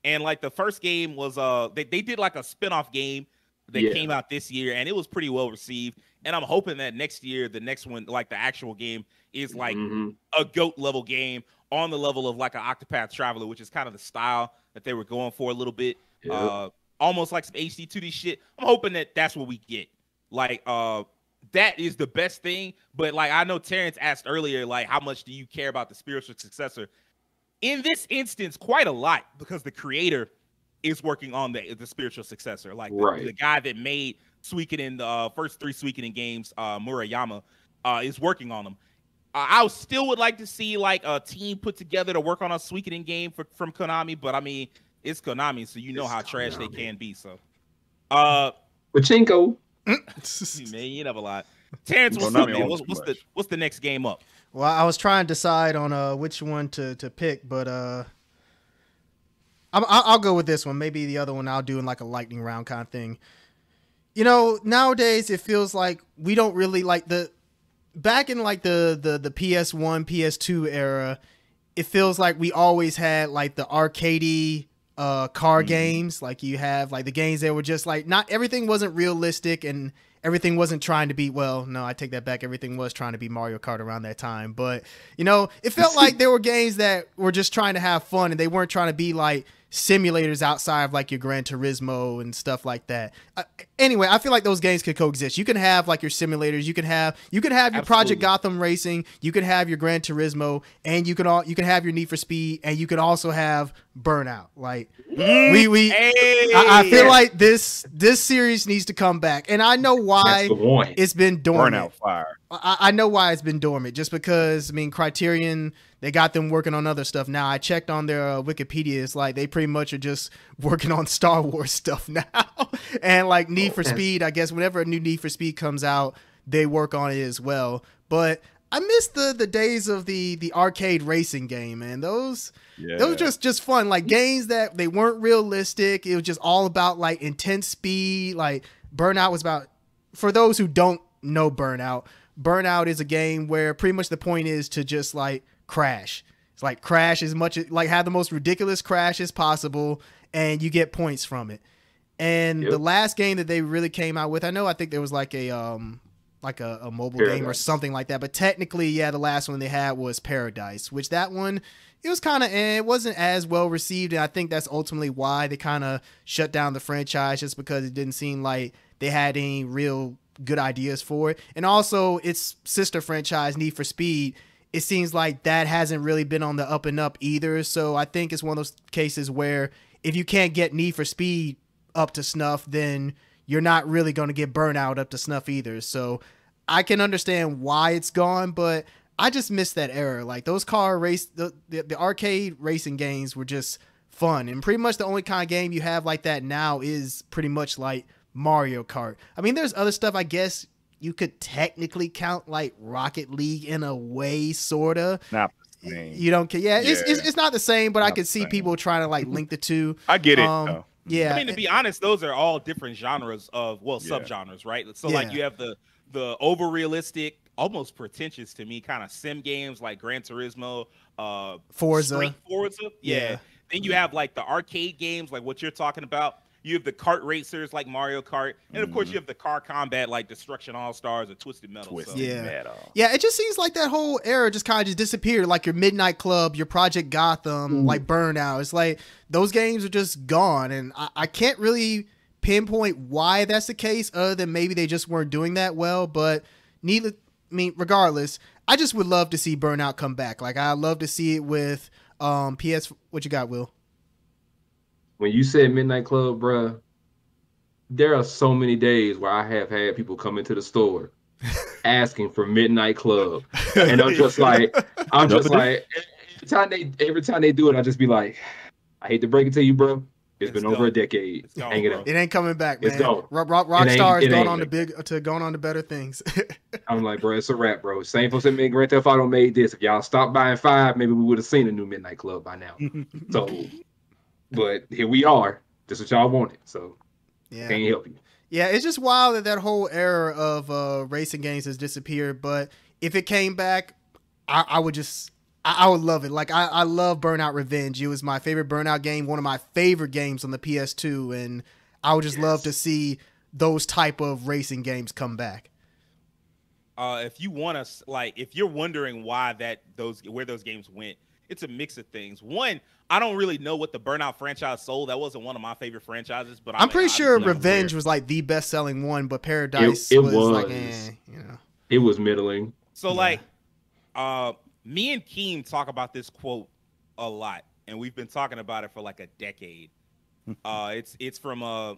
And like the first game was uh, they they did like a spinoff game that yeah. came out this year, and it was pretty well received. And I'm hoping that next year, the next one, like the actual game, is like mm-hmm. a GOAT level game on the level of like an Octopath Traveler, which is kind of the style that they were going for a little bit. Yep. Uh, almost like some H D two D shit. I'm hoping that that's what we get. Like, uh, that is the best thing. But like, I know Terrence asked earlier, like, how much do you care about the spiritual successor? In this instance, quite a lot, because the creator is working on the, the spiritual successor. Like, right. the, the guy that made Suikoden, the uh, first three Suikoden games, uh, Murayama, uh, is working on them. Uh, I still would like to see, like, a team put together to work on a Suikoden game for, from Konami, but, I mean, it's Konami, so you know it's how trash Konami. They can be, so. Uh, Pachinko. Man, you never lie. Terrence, what's up, man? What's, what's, the, what's the next game up? Well, I was trying to decide on uh, which one to, to pick, but uh, I'm, I'll go with this one. Maybe the other one I'll do in, like, a lightning round kind of thing. You know, nowadays it feels like we don't really, like, the... Back in like the, the, the P S one, P S two era, it feels like we always had like the arcadey uh, car mm-hmm. games. Like you have like the games that were just like, not everything wasn't realistic and everything wasn't trying to be, well, no, I take that back. Everything was trying to be Mario Kart around that time. But, you know, it felt like there were games that were just trying to have fun and they weren't trying to be like simulators outside of like your Gran Turismo and stuff like that. Uh, anyway, I feel like those games could coexist. You can have like your simulators, you can have you can have your Absolutely. Project Gotham Racing, you can have your Gran Turismo, and you can all you can have your Need for Speed, and you can also have Burnout. Like we we hey. I, I feel like this this series needs to come back, and I know why it's been dormant. Burnout Fire. I, I know why it's been dormant, just because I mean Criterion. They got them working on other stuff now. I checked on their uh, Wikipedia. It's like they pretty much are just working on Star Wars stuff now. And like Need for Speed, I guess whenever a new Need for Speed comes out, they work on it as well. But I miss the the days of the the arcade racing game, man. Those yeah. those just just fun, like games that they weren't realistic. It was just all about like intense speed. Like Burnout was about, for those who don't know Burnout, Burnout is a game where pretty much the point is to just like crash. It's like crash as much, like have the most ridiculous crash as possible, and you get points from it. And yep. the last game that they really came out with, I know, I think there was like a um like a, a mobile Paradise. Game or something like that, but technically, yeah, the last one they had was Paradise, which that one, it was kind of, it wasn't as well received, and I think that's ultimately why they kind of shut down the franchise, just because it didn't seem like they had any real good ideas for it. And also its sister franchise, Need for Speed, it seems like that hasn't really been on the up and up either. So I think it's one of those cases where if you can't get Need for Speed up to snuff, then you're not really going to get Burnout up to snuff either. So I can understand why it's gone, but I just miss that era. Like those car race, the, the, the arcade racing games were just fun. And pretty much the only kind of game you have like that now is pretty much like Mario Kart. I mean, there's other stuff, I guess, you could technically count like Rocket League in a way, sorta. Not the same. You don't care. Yeah, yeah. It's, it's it's not the same, but not I could see same. people trying to like link the two. I get it. Um, no. Yeah. I mean, to be honest, those are all different genres of well, yeah. subgenres, right? So yeah. like you have the the over realistic, almost pretentious to me kind of sim games like Gran Turismo, uh, Forza, Street Forza. Yeah. yeah. Then you have like the arcade games, like what you're talking about. You have the kart racers like Mario Kart. And, of course, you have the car combat like Destruction All-Stars or Twisted Metal. Twisted so. yeah. Metal. Yeah, it just seems like that whole era just kind of just disappeared. Like your Midnight Club, your Project Gotham, Ooh. like Burnout. It's like those games are just gone. And I, I can't really pinpoint why that's the case other than maybe they just weren't doing that well. But needless, I mean, regardless, I just would love to see Burnout come back. Like, I'd love to see it with um, P S... What you got, Will? When you said Midnight Club, bruh, there are so many days where I have had people come into the store asking for Midnight Club. And I'm just like, I'm just like, every time they every time they do it, I just be like, I hate to break it to you, bro. It's, it's been gone. over a decade. It's gone, Hang it, up. it ain't coming back, man. It's gone. Rock, rock, Rockstar is going on to big to going on to better things. I'm like, bro, it's a wrap, bro. Same folks that made Grand Theft Auto made this. If y'all stopped buying five, maybe we would have seen a new Midnight Club by now. So but here we are. This is what y'all wanted. So yeah. can't help you. Yeah, it's just wild that that whole era of uh, racing games has disappeared. But if it came back, I, I would just, I, I would love it. Like, I, I love Burnout Revenge. It was my favorite Burnout game, one of my favorite games on the P S two. And I would just yes. love to see those type of racing games come back. Uh, if you want to, like, if you're wondering why that those where those games went, it's a mix of things. One, I don't really know what the Burnout franchise sold. That wasn't one of my favorite franchises, but I'm, I'm pretty sure Revenge was like the best selling one, but Paradise it, it was, was like, eh, you know, it was middling. So yeah. like, uh, me and Keem talk about this quote a lot, and we've been talking about it for like a decade. uh, it's it's from uh,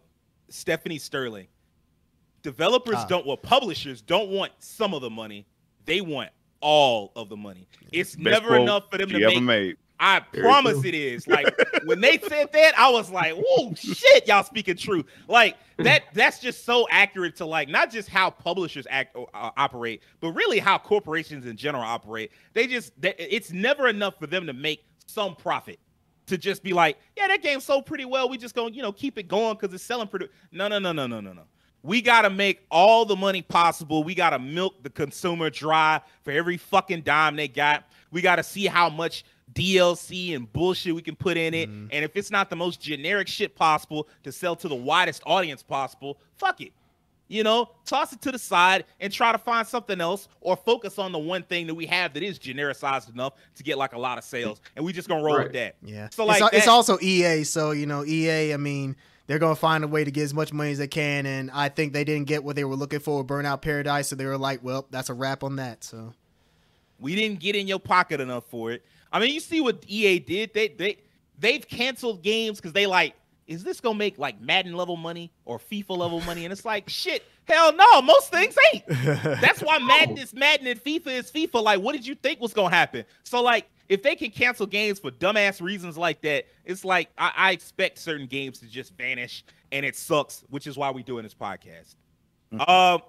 Stephanie Sterling. Developers ah. don't, well, publishers don't want some of the money. They want all of the money. It's Best never enough for them to make. Made. I promise it is. Like, when they said that, I was like, whoa, shit, y'all speaking true. Like, that that's just so accurate to, like, not just how publishers act or, uh, operate, but really how corporations in general operate. They just, they, it's never enough for them to make some profit. To just be like, yeah, that game sold pretty well. We just going to, you know, keep it going because it's selling pretty. No, no, no, no, no, no, no. We got to make all the money possible. We got to milk the consumer dry for every fucking dime they got. We got to see how much D L C and bullshit we can put in it. Mm-hmm. And if it's not the most generic shit possible to sell to the widest audience possible, fuck it. You know, toss it to the side and try to find something else, or focus on the one thing that we have that is genericized enough to get like a lot of sales. And we just going to roll right. with that. Yeah. So like, it's, that, it's also E A. So, you know, E A, I mean, they're going to find a way to get as much money as they can. And I think they didn't get what they were looking for with Burnout Paradise. So they were like, well, that's a wrap on that. So we didn't get in your pocket enough for it. I mean, you see what E A did. They, they, they've canceled games because they like, is this going to make like Madden level money or FIFA level money? And it's like, shit, hell no, most things ain't. That's why Madden is Madden and FIFA is FIFA. Like, what did you think was going to happen? So like, if they can cancel games for dumbass reasons like that, it's like, I, I expect certain games to just vanish, and it sucks, which is why we're doing this podcast. Mm-hmm. Um,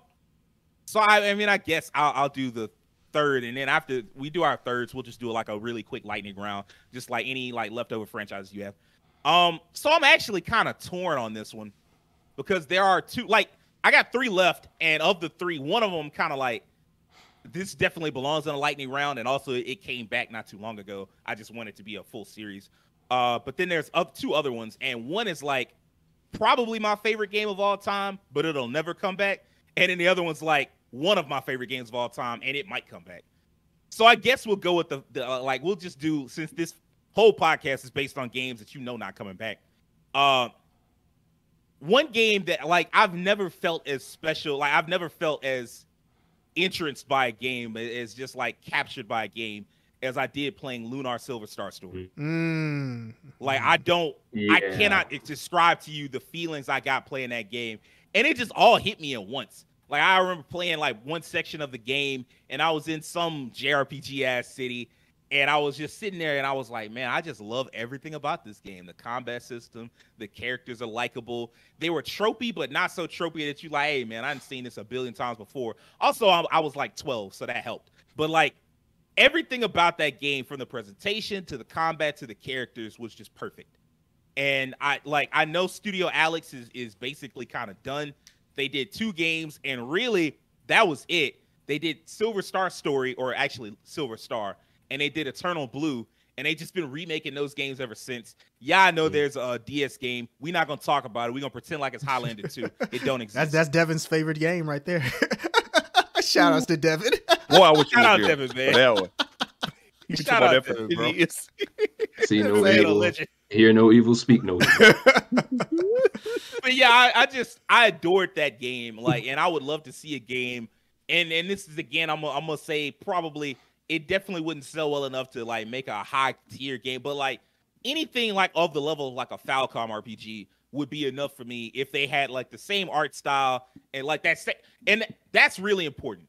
so I, I mean, I guess I'll, I'll do the third, and then after we do our thirds, we'll just do like a really quick lightning round, just like any like leftover franchises you have. Um, so I'm actually kind of torn on this one because there are two, like I got three left, and of the three, one of them kind of like, this definitely belongs in a lightning round. And also it came back not too long ago. I just want it to be a full series. Uh, but then there's up two other ones. And one is like probably my favorite game of all time, but it'll never come back. And then the other one's like one of my favorite games of all time, and it might come back. So I guess we'll go with the, the uh, like, we'll just do, since this whole podcast is based on games that you know not coming back. Uh, one game that, like, I've never felt as special, like, I've never felt as entranced by a game, as just, like, captured by a game as I did playing Lunar Silver Star Story. Mm. Like, I don't, yeah. I cannot describe to you the feelings I got playing that game. And it just all hit me at once. Like, I remember playing, like, one section of the game, and I was in some J R P G-ass city, and I was just sitting there, and I was like, man, I just love everything about this game. The combat system, the characters are likable. They were tropey, but not so tropey that you like, hey, man, I've seen this a billion times before. Also, I, I was like twelve, so that helped. But, like, everything about that game, from the presentation to the combat to the characters, was just perfect. And, I like, I know Studio Alex is, is basically kind of done. They did two games, and really, that was it. They did Silver Star Story, or actually Silver Star, and they did Eternal Blue, and they just been remaking those games ever since. Yeah, I know there's a D S game. We're not going to talk about it. We're going to pretend like it's Highlander two. It don't exist. That's, that's Devin's favorite game right there. Shout outs to Devin. Boy, I wish Shout you out Devin, man. That one. Shout out Devin, bro. See no evil, hear no evil, speak no evil. But yeah, I, I just, I adored that game. Like, and I would love to see a game. And, and this is, again, I'm going to say probably – it definitely wouldn't sell well enough to like make a high tier game, but like anything like of the level of like a Falcom R P G would be enough for me if they had like the same art style and like that. And that's really important.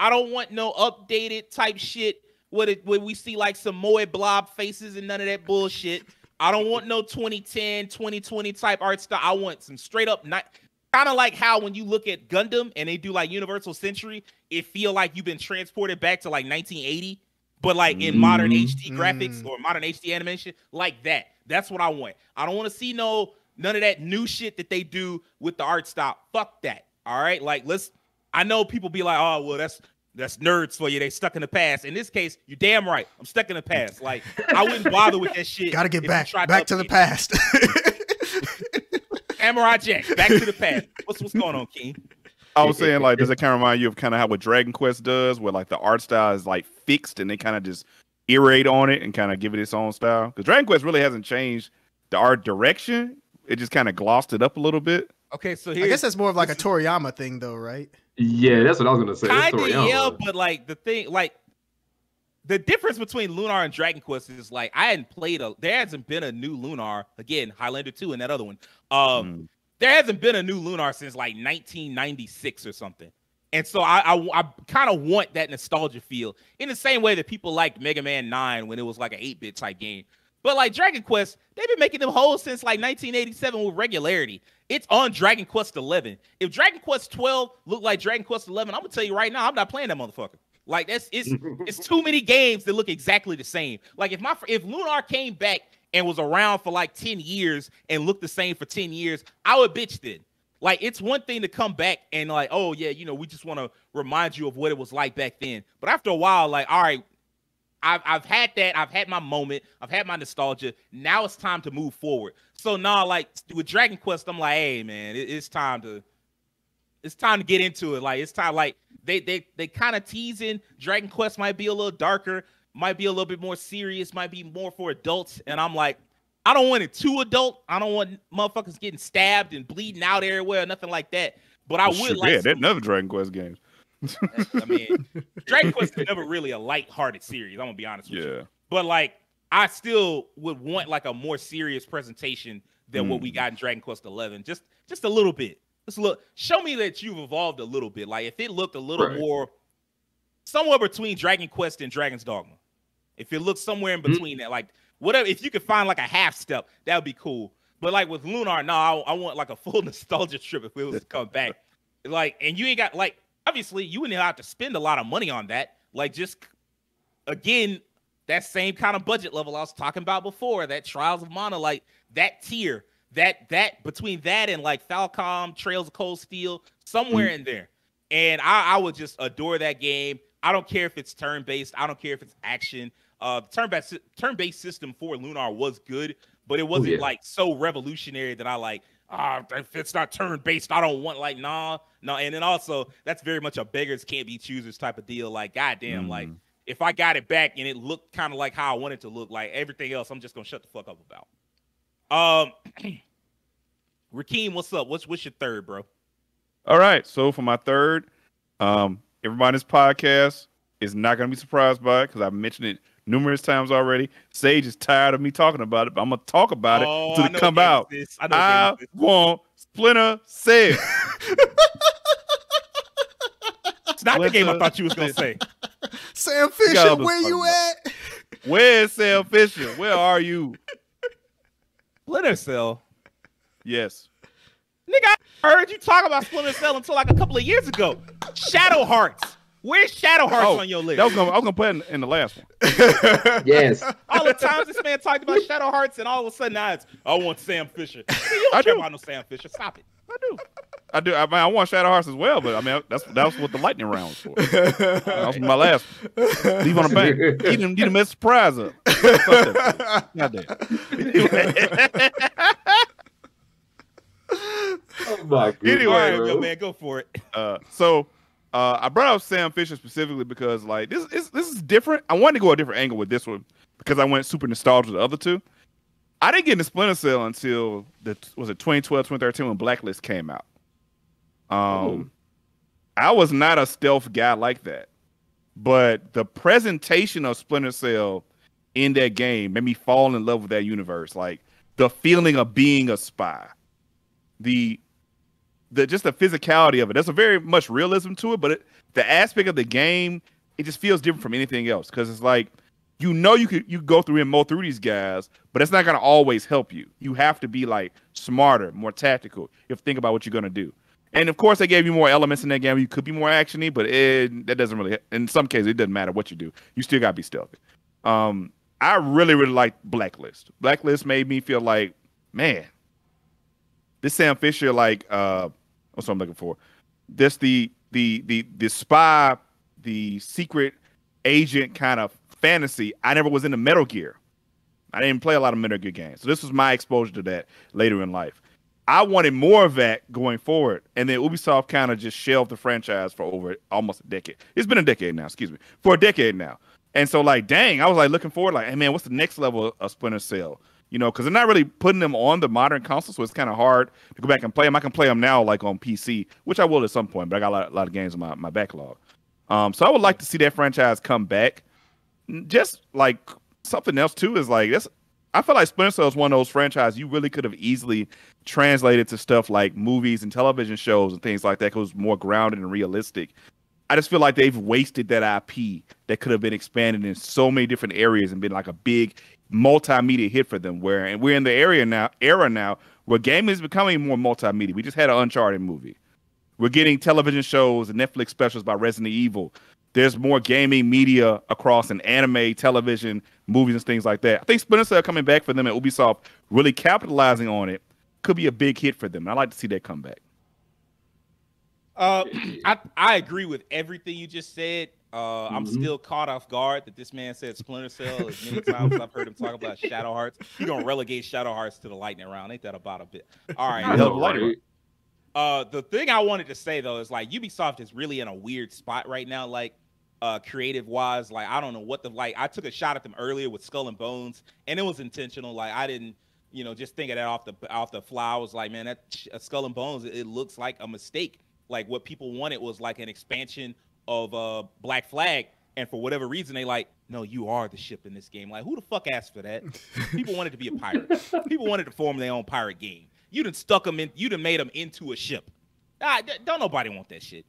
I don't want no updated type shit where, it, where we see like some moe blob faces and none of that bullshit. I don't want no twenty ten, twenty twenty type art style. I want some straight up not. Kind of like how when you look at Gundam and they do like Universal Century, it feel like you've been transported back to like nineteen eighty, but like in mm. modern H D graphics mm. or modern H D animation, like that. That's what I want. I don't want to see no none of that new shit that they do with the art style. Fuck that. All right, like let's. I know people be like, oh well, that's that's nerds for you. They stuck in the past. In this case, you're damn right. I'm stuck in the past. Like I wouldn't bother with that shit. Gotta get back, back to, to the past. Samurai Jack, back to the past. What's what's going on, King? I was saying, like, does it kind of remind you of kind of how what Dragon Quest does, where like the art style is like fixed and they kind of just irrate on it and kind of give it its own style? Because Dragon Quest really hasn't changed the art direction; it just kind of glossed it up a little bit. Okay, so here, I guess that's more of like a Toriyama thing, though, right? Yeah, that's what I was gonna say. Kind of, yeah, but like the thing, like the difference between Lunar and Dragon Quest is like I hadn't played a. There hasn't been a new Lunar again, Highlander two and that other one. Um. Mm. There hasn't been a new Lunar since like nineteen ninety-six or something. And so I I, I kind of want that nostalgia feel in the same way that people like Mega Man nine when it was like an eight bit type game. But like Dragon Quest, they've been making them holes since like nineteen eighty-seven with regularity. It's on Dragon Quest eleven. If Dragon Quest twelve looked like Dragon Quest eleven, I'm going to tell you right now, I'm not playing that motherfucker. Like that's it's it's too many games that look exactly the same. Like if my if Lunar came back and was around for like ten years and looked the same for ten years, I would bitch then. Like, it's one thing to come back and like, oh, yeah, you know, we just want to remind you of what it was like back then. But after a while, like, all right, I've, I've had that. I've had my moment. I've had my nostalgia. Now it's time to move forward. So now, nah, like, with Dragon Quest, I'm like, hey, man, it, it's time to it's time to get into it. Like, it's time, like, they, they, they kind of teasing Dragon Quest might be a little darker, might be a little bit more serious, might be more for adults. And I'm like, I don't want it too adult. I don't want motherfuckers getting stabbed and bleeding out everywhere or nothing like that. But I would sure, like... Yeah, that's another Dragon Quest game. I mean, Dragon Quest is never really a lighthearted series. I'm going to be honest with yeah. you. But, like, I still would want, like, a more serious presentation than mm. what we got in Dragon Quest eleven. Just just a little bit. Just look. Show me that you've evolved a little bit. Like, if it looked a little right. more... somewhere between Dragon Quest and Dragon's Dogma. If it looks somewhere in between mm-hmm. that, like whatever, if you could find like a half step, that would be cool. But like with Lunar, no, I, I want like a full nostalgia trip if it was to come back. Like, and you ain't got like, obviously you wouldn't have to spend a lot of money on that. Like just, again, that same kind of budget level I was talking about before, that Trials of Mana, like that tier, that, that between that and like Falcom, Trails of Cold Steel, somewhere mm-hmm. in there. And I, I would just adore that game. I don't care if it's turn-based. I don't care if it's action. Uh, the turn-based turn-based system for Lunar was good, but it wasn't Ooh, yeah. like so revolutionary that I like. Ah, oh, if it's not turn-based, I don't want like nah, nah. And then also that's very much a beggars can't be choosers type of deal. Like goddamn, mm-hmm. like if I got it back and it looked kind of like how I wanted it to look, like everything else, I'm just gonna shut the fuck up about. Um, Rakeem, what's up? What's what's your third, bro? All right, so for my third, um. everybody on this podcast is not going to be surprised by it because I've mentioned it numerous times already. Sage is tired of me talking about it, but I'm going to talk about it oh, until it comes out. I, I want Splinter Cell. It's not Splinter the game I thought you was going to say. Sam Fisher, where you at? Where's Sam Fisher? Where are you? Splinter Cell. Yes. Nigga, I heard you talk about Splinter Cell until like a couple of years ago. Shadow Hearts. Where's Shadow Hearts oh, on your list? That was gonna, I was going to put it in, in the last one. Yes. All the times this man talked about Shadow Hearts and all of a sudden now it's, I want Sam Fisher. You don't care about no Sam Fisher. Stop it. I do. I do. I, mean, I want Shadow Hearts as well, but I mean, that's that's what the lightning round was for. That was my last one. Leave on the bank. You didn't, you didn't mess the prize up. Not that. Oh my God. Anyway, go, man, go for it. Uh, so uh, I brought up Sam Fisher specifically because like this is this is different. I wanted to go a different angle with this one because I went super nostalgic with the other two. I didn't get into Splinter Cell until the was it twenty twelve, twenty thirteen when Blacklist came out. Um, Ooh. I was not a stealth guy like that, but the presentation of Splinter Cell in that game made me fall in love with that universe. Like the feeling of being a spy. The, the just the physicality of it. There's a very much realism to it, but it, the aspect of the game, it just feels different from anything else because it's like you know you could you go through and mow through these guys, but it's not gonna always help you. You have to be like smarter, more tactical. You have to think about what you're gonna do. And of course, they gave you more elements in that game. You could be more actiony, but it that doesn't really. In some cases, it doesn't matter what you do. You still gotta be stealthy. Um, I really really liked Blacklist. Blacklist made me feel like man. This Sam Fisher, like, uh, what's what I'm looking for? This the the the the spy, the secret agent kind of fantasy. I never was into Metal Gear. I didn't play a lot of Metal Gear games, so this was my exposure to that later in life. I wanted more of that going forward. And then Ubisoft kind of just shelved the franchise for over almost a decade. It's been a decade now, excuse me, for a decade now. And so, like, dang, I was, like, looking forward, like, hey, man, what's the next level of Splinter Cell? You know, because they're not really putting them on the modern console, so it's kind of hard to go back and play them. I can play them now, like, on P C, which I will at some point, but I got a lot, a lot of games in my, my backlog. Um, so I would like to see that franchise come back. Just, like, something else, too, is, like, that's, I feel like Splinter Cell is one of those franchises you really could have easily translated to stuff like movies and television shows and things like that, because it was more grounded and realistic. I just feel like they've wasted that I P that could have been expanded in so many different areas and been like a big multimedia hit for them. Where and we're in the area now, era now where gaming is becoming more multimedia. We just had an Uncharted movie. We're getting television shows and Netflix specials by Resident Evil. There's more gaming media across an anime, television, movies, and things like that. I think Splinter Cell coming back for them at Ubisoft, really capitalizing on it, could be a big hit for them. And I'd like to see that come back. Uh, I, I agree with everything you just said. Uh, mm-hmm. I'm still caught off guard that this man said Splinter Cell as many times as I've heard him talk about Shadow Hearts. You're going to relegate Shadow Hearts to the lightning round. Ain't that about a bit? All right. No, right. Uh, the thing I wanted to say, though, is like Ubisoft is really in a weird spot right now. Like, uh, creative-wise, like, I don't know what the, like, I took a shot at them earlier with Skull and Bones, and it was intentional. Like, I didn't, you know, just think of that off the, off the fly. I was like, man, that uh, Skull and Bones, it, it looks like a mistake. Like, what people wanted was like an expansion of uh, Black Flag, and for whatever reason, they like, no, you are the ship in this game. Like, who the fuck asked for that? People wanted to be a pirate. People wanted to form their own pirate game. You done stuck them in. You done made them into a ship. Ah, don't nobody want that shit.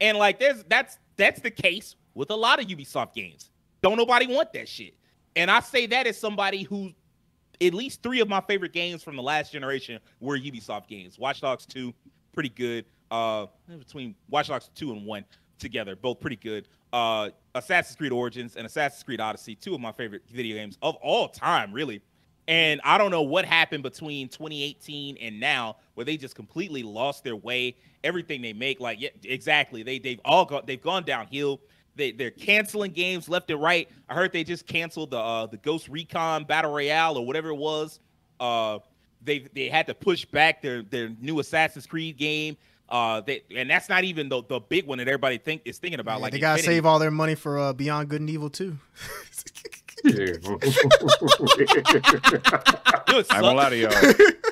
And like, there's that's that's the case with a lot of Ubisoft games. Don't nobody want that shit. And I say that as somebody who, at least three of my favorite games from the last generation were Ubisoft games. Watch Dogs two, pretty good. Uh, between Watch Dogs two and one together, both pretty good. Uh, Assassin's Creed Origins and Assassin's Creed Odyssey, two of my favorite video games of all time, really. And I don't know what happened between twenty eighteen and now, where they just completely lost their way. Everything they make, like, yeah, exactly. They they've all got they've gone downhill. They they're canceling games left and right. I heard they just canceled the uh, the Ghost Recon Battle Royale or whatever it was. Uh, they they had to push back their their new Assassin's Creed game. Uh, they, and that's not even the, the big one that everybody think is thinking about. Yeah, like, they gotta Infinity. Save all their money for uh, Beyond Good and Evil two. I'm a lot of y'all.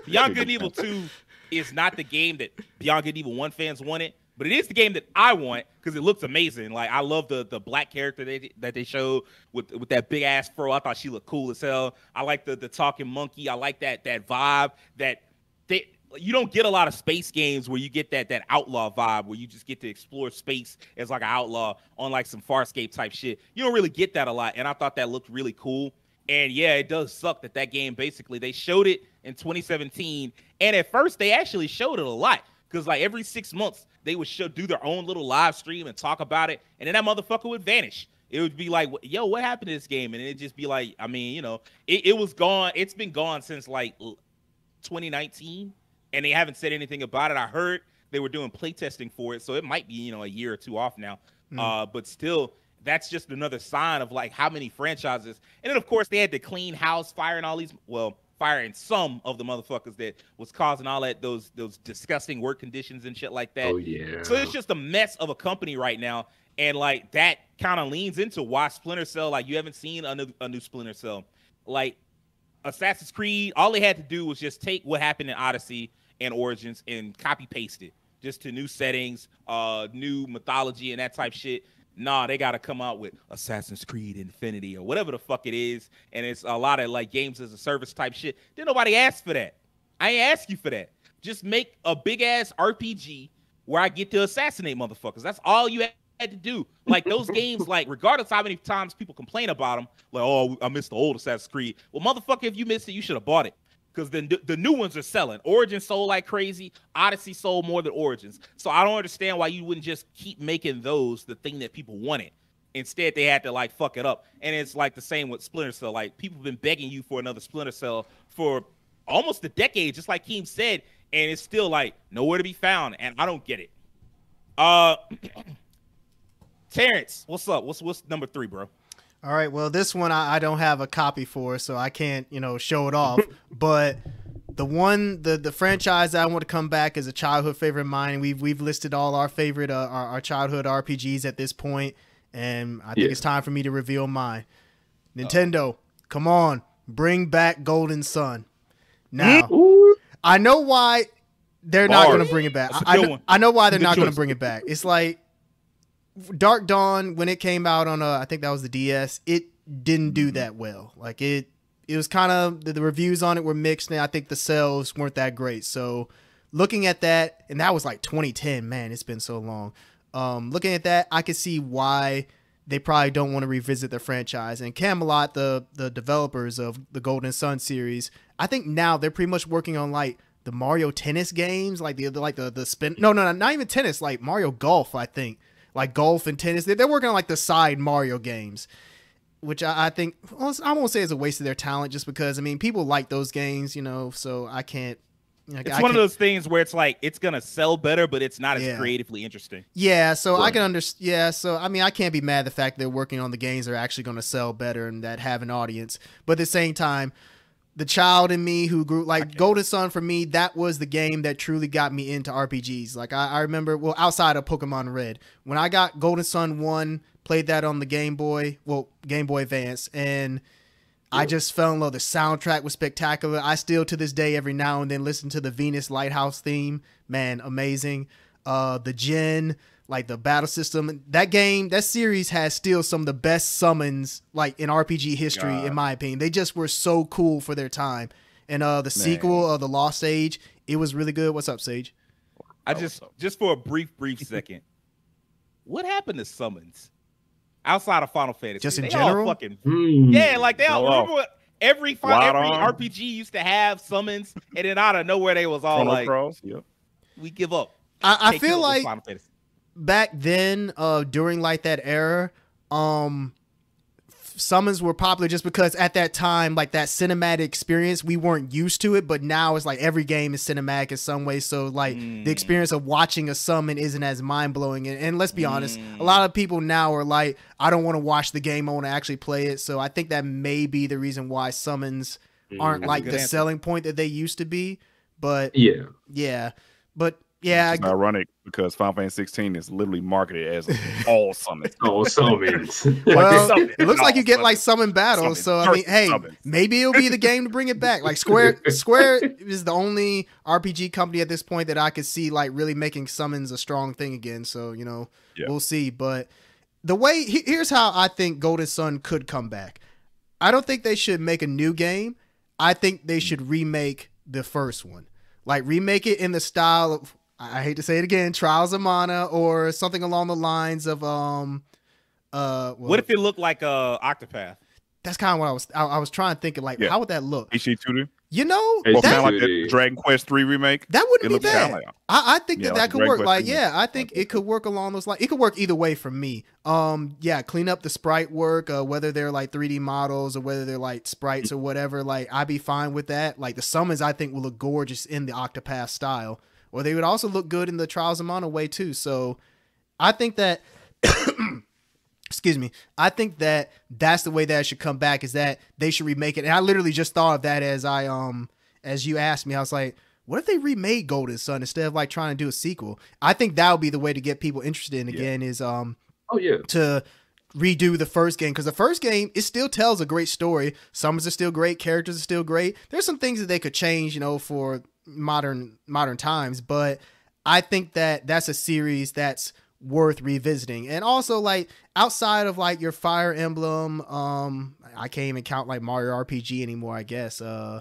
Beyond Good and Evil two is not the game that Beyond Good and Evil one fans wanted, but it is the game that I want because it looks amazing. Like, I love the the black character they, that they showed with with that big ass fro. I thought she looked cool as hell. I like the the talking monkey. I like that that vibe that they. You don't get a lot of space games where you get that that outlaw vibe where you just get to explore space as like an outlaw on like some Farscape type shit. You don't really get that a lot, and I thought that looked really cool. And yeah, it does suck that that game basically they showed it in twenty seventeen, and at first they actually showed it a lot because like every six months they would show do their own little live stream and talk about it, and then that motherfucker would vanish. It would be like, yo, what happened to this game? And it'd just be like, I mean, you know, it, it was gone. It's been gone since like twenty nineteen. And they haven't said anything about it. I heard they were doing playtesting for it, so it might be, you know, a year or two off now. Mm. Uh, but still, that's just another sign of, like, how many franchises. And then, of course, they had to clean house, firing all these, well, firing some of the motherfuckers that was causing all that, those those disgusting work conditions and shit like that. Oh, yeah. So it's just a mess of a company right now. And, like, that kind of leans into why Splinter Cell, like, you haven't seen a new, a new Splinter Cell. Like, Assassin's Creed, all they had to do was just take what happened in Odyssey and Origins and copy paste it just to new settings, uh, new mythology and that type shit. Nah, they gotta come out with Assassin's Creed Infinity or whatever the fuck it is, and it's a lot of like games as a service type shit. Then nobody asked for that. I ain't ask you for that. Just make a big ass R P G where I get to assassinate motherfuckers. That's all you had to do. Like those games, like regardless how many times people complain about them, like oh I missed the old Assassin's Creed. Well, motherfucker, if you missed it, you should have bought it. Because then the new ones are selling. Origins sold like crazy. Odyssey sold more than Origins. So I don't understand why you wouldn't just keep making those the thing that people wanted. Instead, they had to like fuck it up. And it's like the same with Splinter Cell. Like people have been begging you for another Splinter Cell for almost a decade, just like Keem said. And it's still like nowhere to be found. And I don't get it. Uh, Terrence, what's up? What's what's number three, bro? All right, well, this one I, I don't have a copy for, so I can't, you know, show it off. But The one, the the franchise I want to come back is a childhood favorite of mine. We've we've listed all our favorite uh, our, our childhood R P Gs at this point, and I think yeah. it's time for me to reveal mine. Nintendo, oh. come on, bring back Golden Sun. Now, Ooh. I know why they're Bars. not going to bring it back. I, I, know, I know why they're good not going to bring it back. It's like Dark Dawn when it came out on a, I think that was the D S. It didn't do that well. Like it. It was kind of, the reviews on it were mixed, and I think the sales weren't that great. So looking at that, and that was like twenty ten, man, it's been so long. Um, looking at that, I could see why they probably don't want to revisit their franchise. And Camelot, the the developers of the Golden Sun series, I think now they're pretty much working on like the Mario tennis games, like the like the the spin. No, no, no, not even tennis, like Mario Golf, I think. Like golf and tennis, they're working on like the side Mario games. Which I, I think, I won't say is a waste of their talent, just because, I mean, people like those games, you know, so I can't. Like, it's I one can't, of those things where it's like, it's going to sell better, but it's not yeah. as creatively interesting. Yeah, so right. I can understand. Yeah, so, I mean, I can't be mad at the fact that they're working on the games that are actually going to sell better and that have an audience. But at the same time, the child in me who grew, like, Golden Sun for me, that was the game that truly got me into R P Gs. Like, I, I remember, well, outside of Pokemon Red, when I got Golden Sun one, played that on the Game Boy, well, Game Boy Advance, and I just fell in love. The soundtrack was spectacular. I still, to this day, every now and then listen to the Venus Lighthouse theme. Man, amazing. Uh, the Gen, like the battle system. That game, that series has still some of the best summons like in R P G history, God. in my opinion. They just were so cool for their time. And uh, the Man. sequel of The Lost Age, it was really good. What's up, Sage? I just, just for a brief, brief second, what happened to summons? Outside of Final Fantasy, just in they general, all fucking, mm. yeah, like they all, remember what every, right every R P G used to have summons, and then out of nowhere they was all Chrono like, Cross, yeah. we give up. I, I feel like back then, uh, during like that era, um, summons were popular just because at that time, like that cinematic experience, we weren't used to it. But now it's like every game is cinematic in some way, so like mm. the experience of watching a summon isn't as mind-blowing. And, and let's be mm. honest, a lot of people now are like, I don't want to watch the game, I want to actually play it. So I think that may be the reason why summons mm. aren't That's like the answer. selling point that they used to be. But yeah, yeah, but yeah, it's I, ironic because Final Fantasy sixteen is literally marketed as all summons. all summons. Well, summons. It looks like you get like summon battles. Summon. So I mean, hey, summons. maybe it'll be the game to bring it back. Like Square, Square is the only R P G company at this point that I could see like really making summons a strong thing again. So you know, yeah. we'll see. But the way he, here's how I think Golden Sun could come back. I don't think they should make a new game. I think they should remake the first one. Like remake it in the style of, I hate to say it again, Trials of Mana or something along the lines of um uh well, what if it looked like uh Octopath? That's kind of what I was I, I was trying to think of, like yeah. how would that look? H E two D? You know, that, kind of like the Dragon Quest three remake. That wouldn't it be bad. Like, I, I think yeah, that, like that could Dragon work. Quest like remake. yeah, I think it could work along those lines. It could work either way for me. Um, yeah, clean up the sprite work, uh, whether they're like three D models or whether they're like sprites or whatever. Like I'd be fine with that. Like the summons, I think will look gorgeous in the Octopath style. Or they would also look good in the Trials of Mana way too. So I think that, excuse me, I think that that's the way that it should come back, is that they should remake it. And I literally just thought of that as I, um, as you asked me, I was like, what if they remade Golden Sun instead of like trying to do a sequel? I think that would be the way to get people interested in again yeah. is, um, oh yeah, to redo the first game. Cause the first game, it still tells a great story. Summons are still great. Characters are still great. There's some things that they could change, you know, for modern modern times, but I think that that's a series that's worth revisiting. And also, like, outside of like your Fire Emblem, um I can't even count like Mario R P G anymore, I guess, uh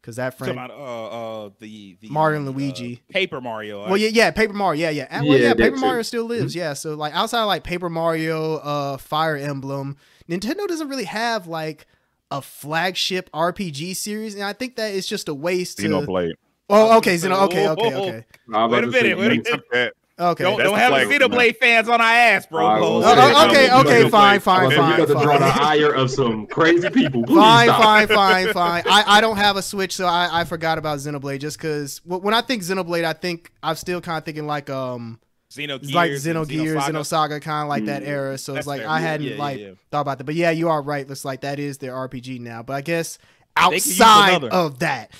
because that friend about, uh, uh the, the Mario and Luigi, uh, Paper Mario, well yeah yeah Paper Mario yeah yeah, well, yeah, yeah Paper too. Mario still lives, mm-hmm. yeah so like outside of, like Paper Mario, uh Fire Emblem, Nintendo doesn't really have like a flagship R P G series, and I think that it's just a waste to, you know, play it. Oh, okay, Zeno. Okay, okay, okay. Nah, wait a minute. Wait a minute. Okay. Don't, don't have Xenoblade fans on our ass, bro. Right, well, oh, okay, okay, okay, fine, fine, fine. You're going to draw the ire of some crazy people. Please fine, stop. fine, fine, fine. I, I don't have a Switch, so I, I forgot about Xenoblade, just because when I think Xenoblade, I think I'm still kind of thinking like um, Xenogears, like Xenogears, Xenosaga, kind of like mm. that era. So That's it's like fair. I hadn't yeah, like yeah, yeah. thought about that. But yeah, you are right. It's like that is their R P G now. But I guess outside of that.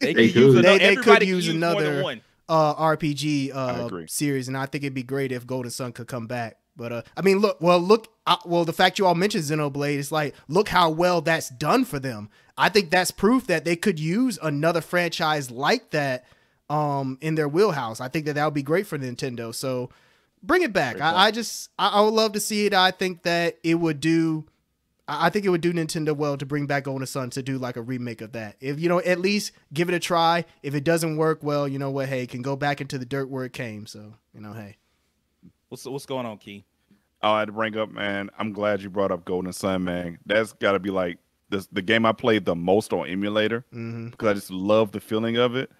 They could use another, they, they could use another one. Uh, R P G uh, series, and I think it'd be great if Golden Sun could come back. But uh, I mean, look, well, look, uh, well, the fact you all mentioned Xenoblade, it's like, look how well that's done for them. I think that's proof that they could use another franchise like that um, in their wheelhouse. I think that that would be great for Nintendo. So bring it back. I, I just, I, I would love to see it. I think that it would do, I think it would do Nintendo well to bring back Golden Sun to do like a remake of that. If, you know, at least give it a try. If it doesn't work, well, you know what, hey, it can go back into the dirt where it came. So, you know, hey. What's, what's going on, Key? Oh, I had to bring up, man, I'm glad you brought up Golden Sun, man. That's got to be like this, the game I played the most on emulator, mm-hmm. because I just love the feeling of it.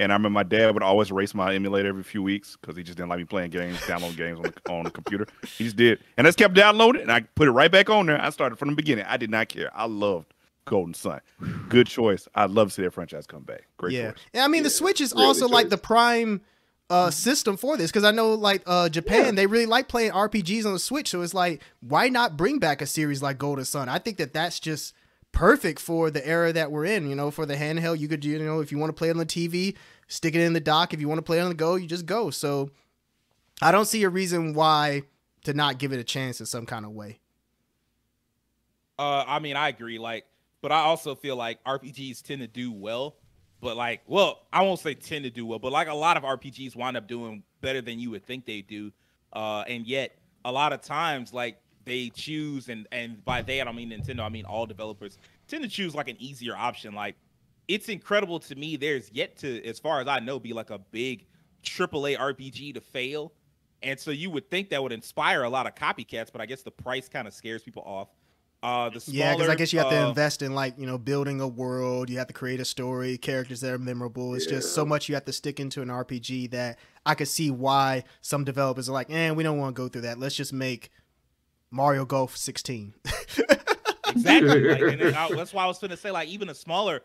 And I remember my dad would always erase my emulator every few weeks because he just didn't like me playing games, downloading games on the, on the computer. He just did. And I just kept downloading, and I put it right back on there. I started from the beginning. I did not care. I loved Golden Sun. Good choice. I'd love to see that franchise come back. Great yeah. choice. Yeah, I mean, yeah. the Switch is really also choice. like the prime uh, system for this because I know, like, uh, Japan, yeah. they really like playing R P Gs on the Switch. So it's like, why not bring back a series like Golden Sun? I think that that's just perfect for the era that we're in, you know, for the handheld. You could, you know, if you want to play it on the T V, stick it in the dock. If you want to play it on the go, you just go. So I don't see a reason why to not give it a chance in some kind of way. Uh, I mean, I agree. Like, but I also feel like R P Gs tend to do well, but like, well, I won't say tend to do well, but like a lot of R P Gs wind up doing better than you would think they do. Uh, and yet a lot of times, like, they choose, and and by they I don't mean Nintendo, I mean all developers tend to choose like an easier option. Like, it's incredible to me. There's yet to, as far as I know, be like a big triple A R P G to fail. And so you would think that would inspire a lot of copycats, but I guess the price kind of scares people off. Uh, the smaller, yeah, because I guess you have to uh, invest in, like, you know, building a world. You have to create a story, characters that are memorable. It's yeah. just so much you have to stick into an R P G that I could see why some developers are like, eh, we don't want to go through that. Let's just make Mario Golf sixteen. Exactly. Like, and then I, that's why I was going to say, like, even a smaller,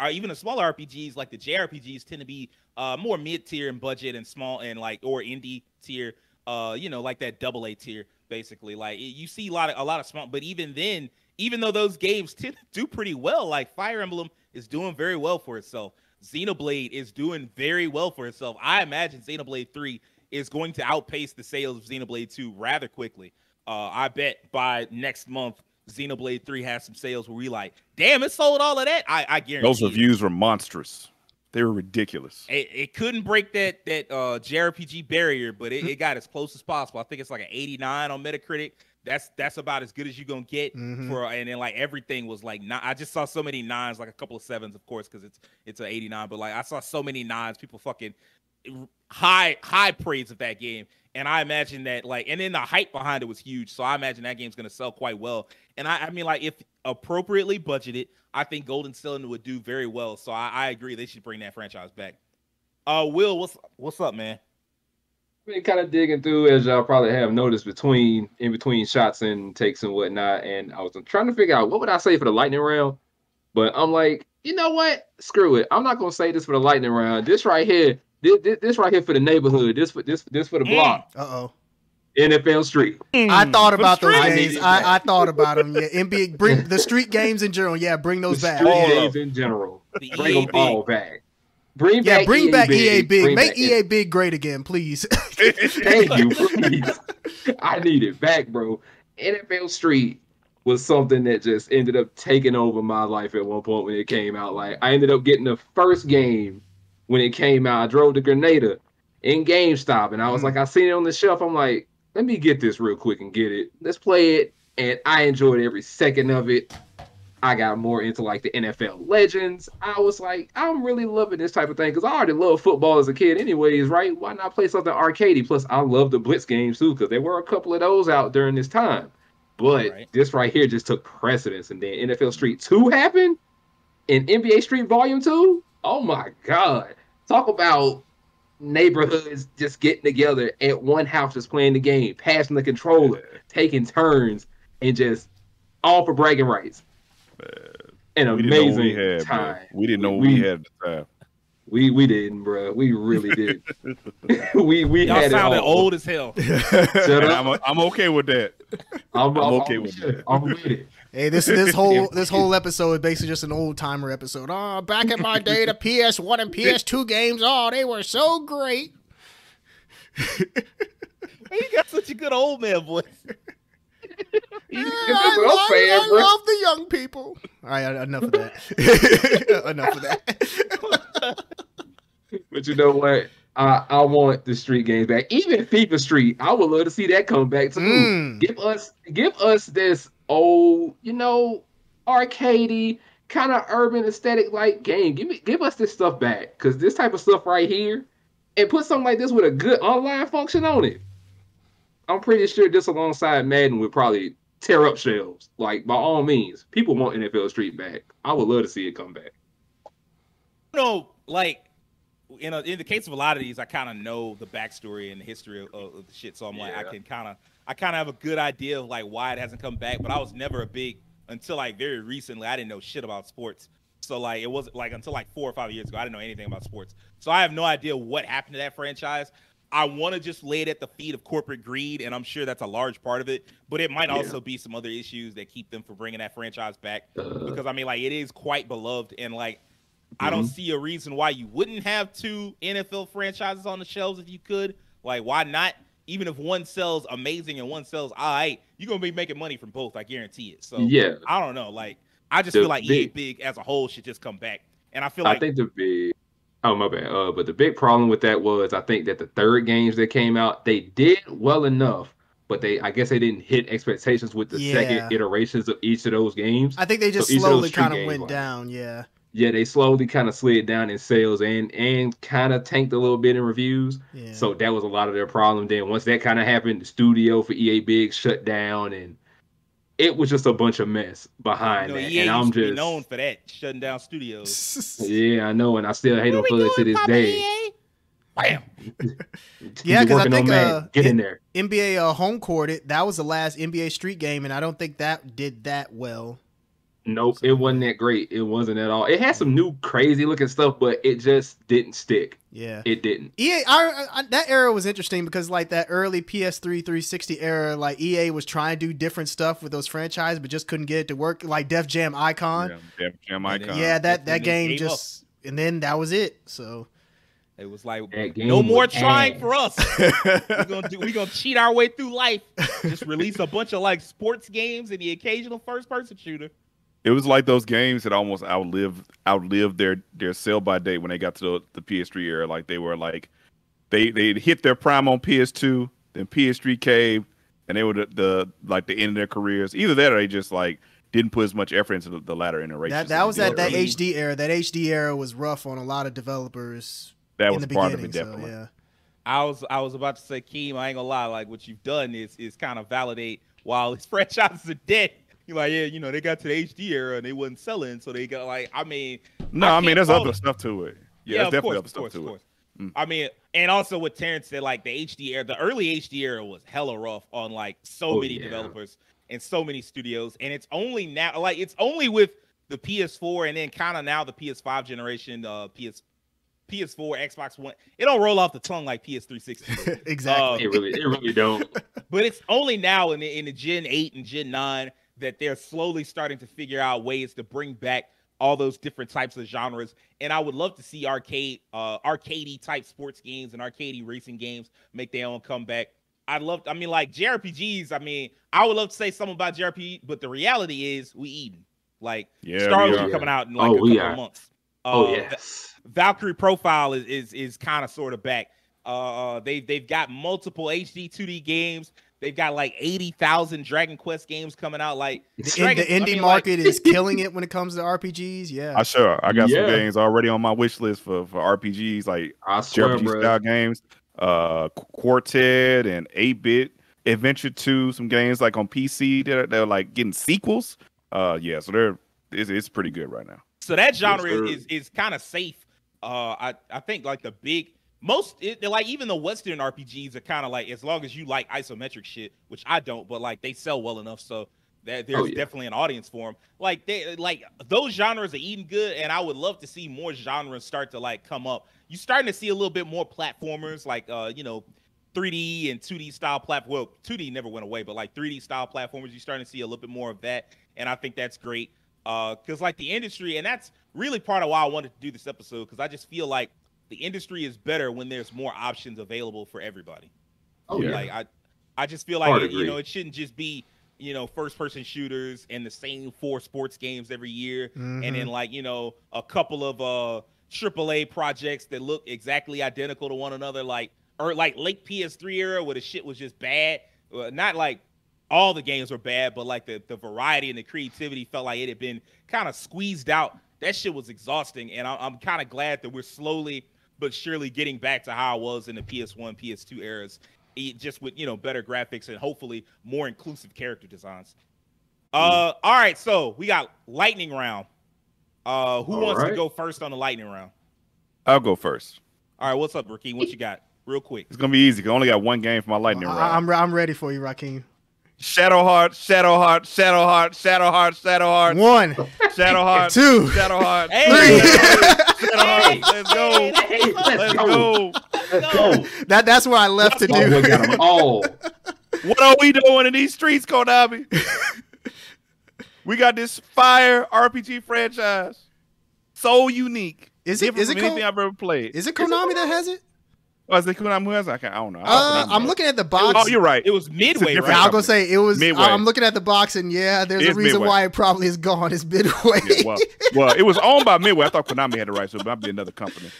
or even a smaller R P Gs, like the J R P Gs, tend to be uh, more mid tier and budget and small and like, or indie tier. Uh, you know, like that double A tier, basically. Like, you see a lot of a lot of small, but even then, even though those games tend to do pretty well, like Fire Emblem is doing very well for itself. Xenoblade is doing very well for itself. I imagine Xenoblade three is going to outpace the sales of Xenoblade two rather quickly. Uh, I bet by next month, Xenoblade three has some sales where we like, damn, it sold all of that. I, I guarantee those reviews were monstrous. They were ridiculous. It, it couldn't break that that uh, J R P G barrier, but it, it got as close as possible. I think it's like an eighty-nine on Metacritic. That's that's about as good as you're gonna get. Mm-hmm. For and then like everything was like, nine. I just saw so many nines, like a couple of sevens, of course, because it's it's an eighty-nine. But like I saw so many nines, people fucking high high praise of that game. And I imagine that, like, and then the hype behind it was huge. So I imagine that game's going to sell quite well. And I, I mean, like, if appropriately budgeted, I think Golden Cylinder would do very well. So I, I agree. They should bring that franchise back. Uh, Will, what's what's up, man? I've been kind of digging through, as y'all probably have noticed, between in between shots and takes and whatnot. And I was trying to figure out what would I say for the lightning round. But I'm like, you know what? Screw it. I'm not going to say this for the lightning round. This right here. This, this, this right here for the neighborhood. This for this this for the block. Mm. Uh oh. N F L Street. Mm. I thought about those games. I, I thought about them. Yeah, N B A. Bring the street games in general. Yeah, bring those the back. Street all games in general. The bring E A them Big. all back. Bring yeah, back. Yeah, bring E A back E A Big. Bring Make E A Big great again, please. Thank you, please. I need it back, bro. N F L Street was something that just ended up taking over my life at one point when it came out. Like, I ended up getting the first game. When it came out, I drove to Grenada in GameStop, and I was like, I seen it on the shelf. I'm like, let me get this real quick and get it. Let's play it, and I enjoyed every second of it. I got more into, like, the N F L Legends. I was like, I'm really loving this type of thing, because I already loved football as a kid anyways, right? Why not play something arcadey? Plus, I love the Blitz games, too, because there were a couple of those out during this time. But right. this right here just took precedence, and then N F L Street two happened, and N B A Street Volume two? Oh, my God. Talk about neighborhoods just getting together at one house, just playing the game, passing the controller, man. Taking turns, and just all for bragging rights. Man. An we amazing had, time. Bro. We didn't know we, we had the time. We we didn't, bro. We really did. we we Y'all had sounded it all. old as hell. Shut up. I'm, I'm okay with that. I'm, I'm, I'm okay with sure. that. I'm with it. Hey, this this whole this whole episode is basically just an old timer episode. Oh, back in my day, the P S one and P S two games, oh, they were so great. You got such a good old man voice. Yeah, I, love, I love the young people. All right, enough of that. Enough of that. But you know what? I, I want the street games back. Even FIFA Street, I would love to see that come back too. Mm. Give us, give us this old, you know, arcadey kind of urban aesthetic like game. Give me, give us this stuff back, because this type of stuff right here, and put something like this with a good online function on it. I'm pretty sure this alongside Madden would probably tear up shelves. Like, by all means, people want N F L Street back. I would love to see it come back. You know, like, in, a, in the case of a lot of these, I kind of know the backstory and the history of, of the shit. So I'm yeah. like, I can kind of, I kind of have a good idea of like why it hasn't come back. But I was never a big, until like very recently, I didn't know shit about sports. So like, it wasn't like until like four or five years ago, I didn't know anything about sports. So I have no idea what happened to that franchise. I want to just lay it at the feet of corporate greed, and I'm sure that's a large part of it. But it might also yeah. be some other issues that keep them from bringing that franchise back. Uh, because, I mean, like, it is quite beloved. And, like, mm-hmm. I don't see a reason why you wouldn't have two N F L franchises on the shelves if you could. Like, why not? Even if one sells amazing and one sells all right, you're going to be making money from both. I guarantee it. So, yeah. I don't know. Like, I just the feel like big, E A Big as a whole should just come back. And I feel like... I think the big... Oh, my bad. Uh, but the big problem with that was I think that the third games that came out, they did well enough, but they I guess they didn't hit expectations with the yeah. second iterations of each of those games. I think they just so slowly kind of went like, down, yeah. Yeah, they slowly kind of slid down in sales and, and kind of tanked a little bit in reviews. Yeah. So that was a lot of their problem. Then once that kind of happened, the studio for E A Big shut down, and it was just a bunch of mess behind you know, that. E A and I'm just known for that, shutting down studios. Yeah, I know, and I still hate them for it to this Papa day. E A? Bam. Yeah, because I think uh, get in there. N B A uh, Home Court, it, that was the last N B A Street game, and I don't think that did that well. Nope, so. It wasn't that great. It wasn't at all. It had some new crazy looking stuff, but it just didn't stick. Yeah, it didn't. E A, I, I, that era was interesting because like that early P S three, three sixty era, like E A was trying to do different stuff with those franchises, but just couldn't get it to work. Like Def Jam Icon, yeah, Def Jam Icon. And, yeah, that that game just, up. And then that was it. So it was like no more trying ass. For us. We're gonna do, we're gonna cheat our way through life. Just release a bunch of like sports games and the occasional first person shooter. It was like those games that almost outlived outlived their their sell by date when they got to the, the P S three era. Like they were like, they they hit their prime on P S two, then P S three came, and they were the, the like the end of their careers. Either that, or they just like didn't put as much effort into the, the latter iteration. That, that was that that H D era. That H D era was rough on a lot of developers. That was in the part of it, definitely. So, yeah. I was I was about to say, Keem, I ain't gonna lie. Like what you've done is is kind of validate while these franchises are dead. You're like, yeah, you know, they got to the H D era and they wasn't selling, so they got like, I mean, no, I, I mean, there's other stuff to it. Yeah, yeah there's definitely other stuff to it. Mm. I mean, and also what Terrence said, like the H D era, the early H D era was hella rough on like so oh, many yeah. developers and so many studios, and it's only now, like, it's only with the P S four and then kind of now the P S five generation, uh, P S four, Xbox One. It don't roll off the tongue like P S three sixty. Exactly, um, it really, it really don't. But it's only now in the in the Gen eight and Gen nine. That they're slowly starting to figure out ways to bring back all those different types of genres. And I would love to see arcade, uh, arcadey type sports games and arcadey racing games make their own comeback. I'd love, to, I mean, like J R P Gs, I mean, I would love to say something about J R P G, but the reality is we eating. Like, yeah, Star Wars are coming out in like oh, a couple of months. Uh, oh, yes. Valkyrie Profile is is, is kind of sort of back. Uh, they, they've got multiple H D two D games. They've got like eighty thousand Dragon Quest games coming out. Like the, Dragon, the indie I mean, market like... is killing it when it comes to R P Gs. Yeah, I sure. I got yeah. some games already on my wish list for, for R P Gs, like J R P G style games, uh, Quartet and eight bit Adventure two. Some games like on P C that are, that are like getting sequels. Uh, yeah, so they're it's, it's pretty good right now. So that genre yes, is is, is kind of safe. Uh, I I think like the big. Most, it, like, even the Western R P Gs are kind of like, as long as you like isometric shit, which I don't, but, like, they sell well enough, so that there's oh, yeah. definitely an audience for them. Like, they, like, those genres are eating good, and I would love to see more genres start to, like, come up. You're starting to see a little bit more platformers, like, uh, you know, three D and two D style platform. Well, two D never went away, but like three D style platformers, you're starting to see a little bit more of that, and I think that's great. Uh, because like the industry, and that's really part of why I wanted to do this episode, because I just feel like the industry is better when there's more options available for everybody. Oh yeah. Like I, I just feel like it, you know, it shouldn't just be, you know, first-person shooters and the same four sports games every year, mm-hmm. and then like, you know, a couple of uh triple A projects that look exactly identical to one another, like or like late P S three era where the shit was just bad. Well, not like all the games were bad, but like the the variety and the creativity felt like it had been kind of squeezed out. That shit was exhausting, and I, I'm kind of glad that we're slowly but surely getting back to how it was in the P S one, P S two eras. Just with, you know, better graphics and hopefully more inclusive character designs. Uh, all right, so we got lightning round. Uh, who all wants right. to go first on the lightning round? I'll go first. All right, what's up, Rakeem? What you got? Real quick. It's gonna be easy. Cause I only got one game for my lightning uh, round. I'm I'm ready for you, Rakeem. Shadowheart, Shadowheart, Shadowheart, Shadowheart, Shadowheart. One. Shadowheart. Two. Shadowheart. Hey, three. Shadowheart. Let's go. Hey, let's go. Let's go. That that's where I left to do. We got them all. What are we doing in these streets, Konami? We got this fire R P G franchise, so unique. Is it? Is it anything I've ever played? Is it Konami that has it? Oh, is it Konami who has it? I can't. I don't know. I don't uh, I'm looking at the box. Was, oh, you're right. It was Midway. Right? I was gonna say it was. Midway. I'm looking at the box, and yeah, there's it's a reason Midway. Why it probably is gone. It's Midway. Yeah, well, well, it was owned by Midway. I thought Konami had the rights to it, but it might be another company.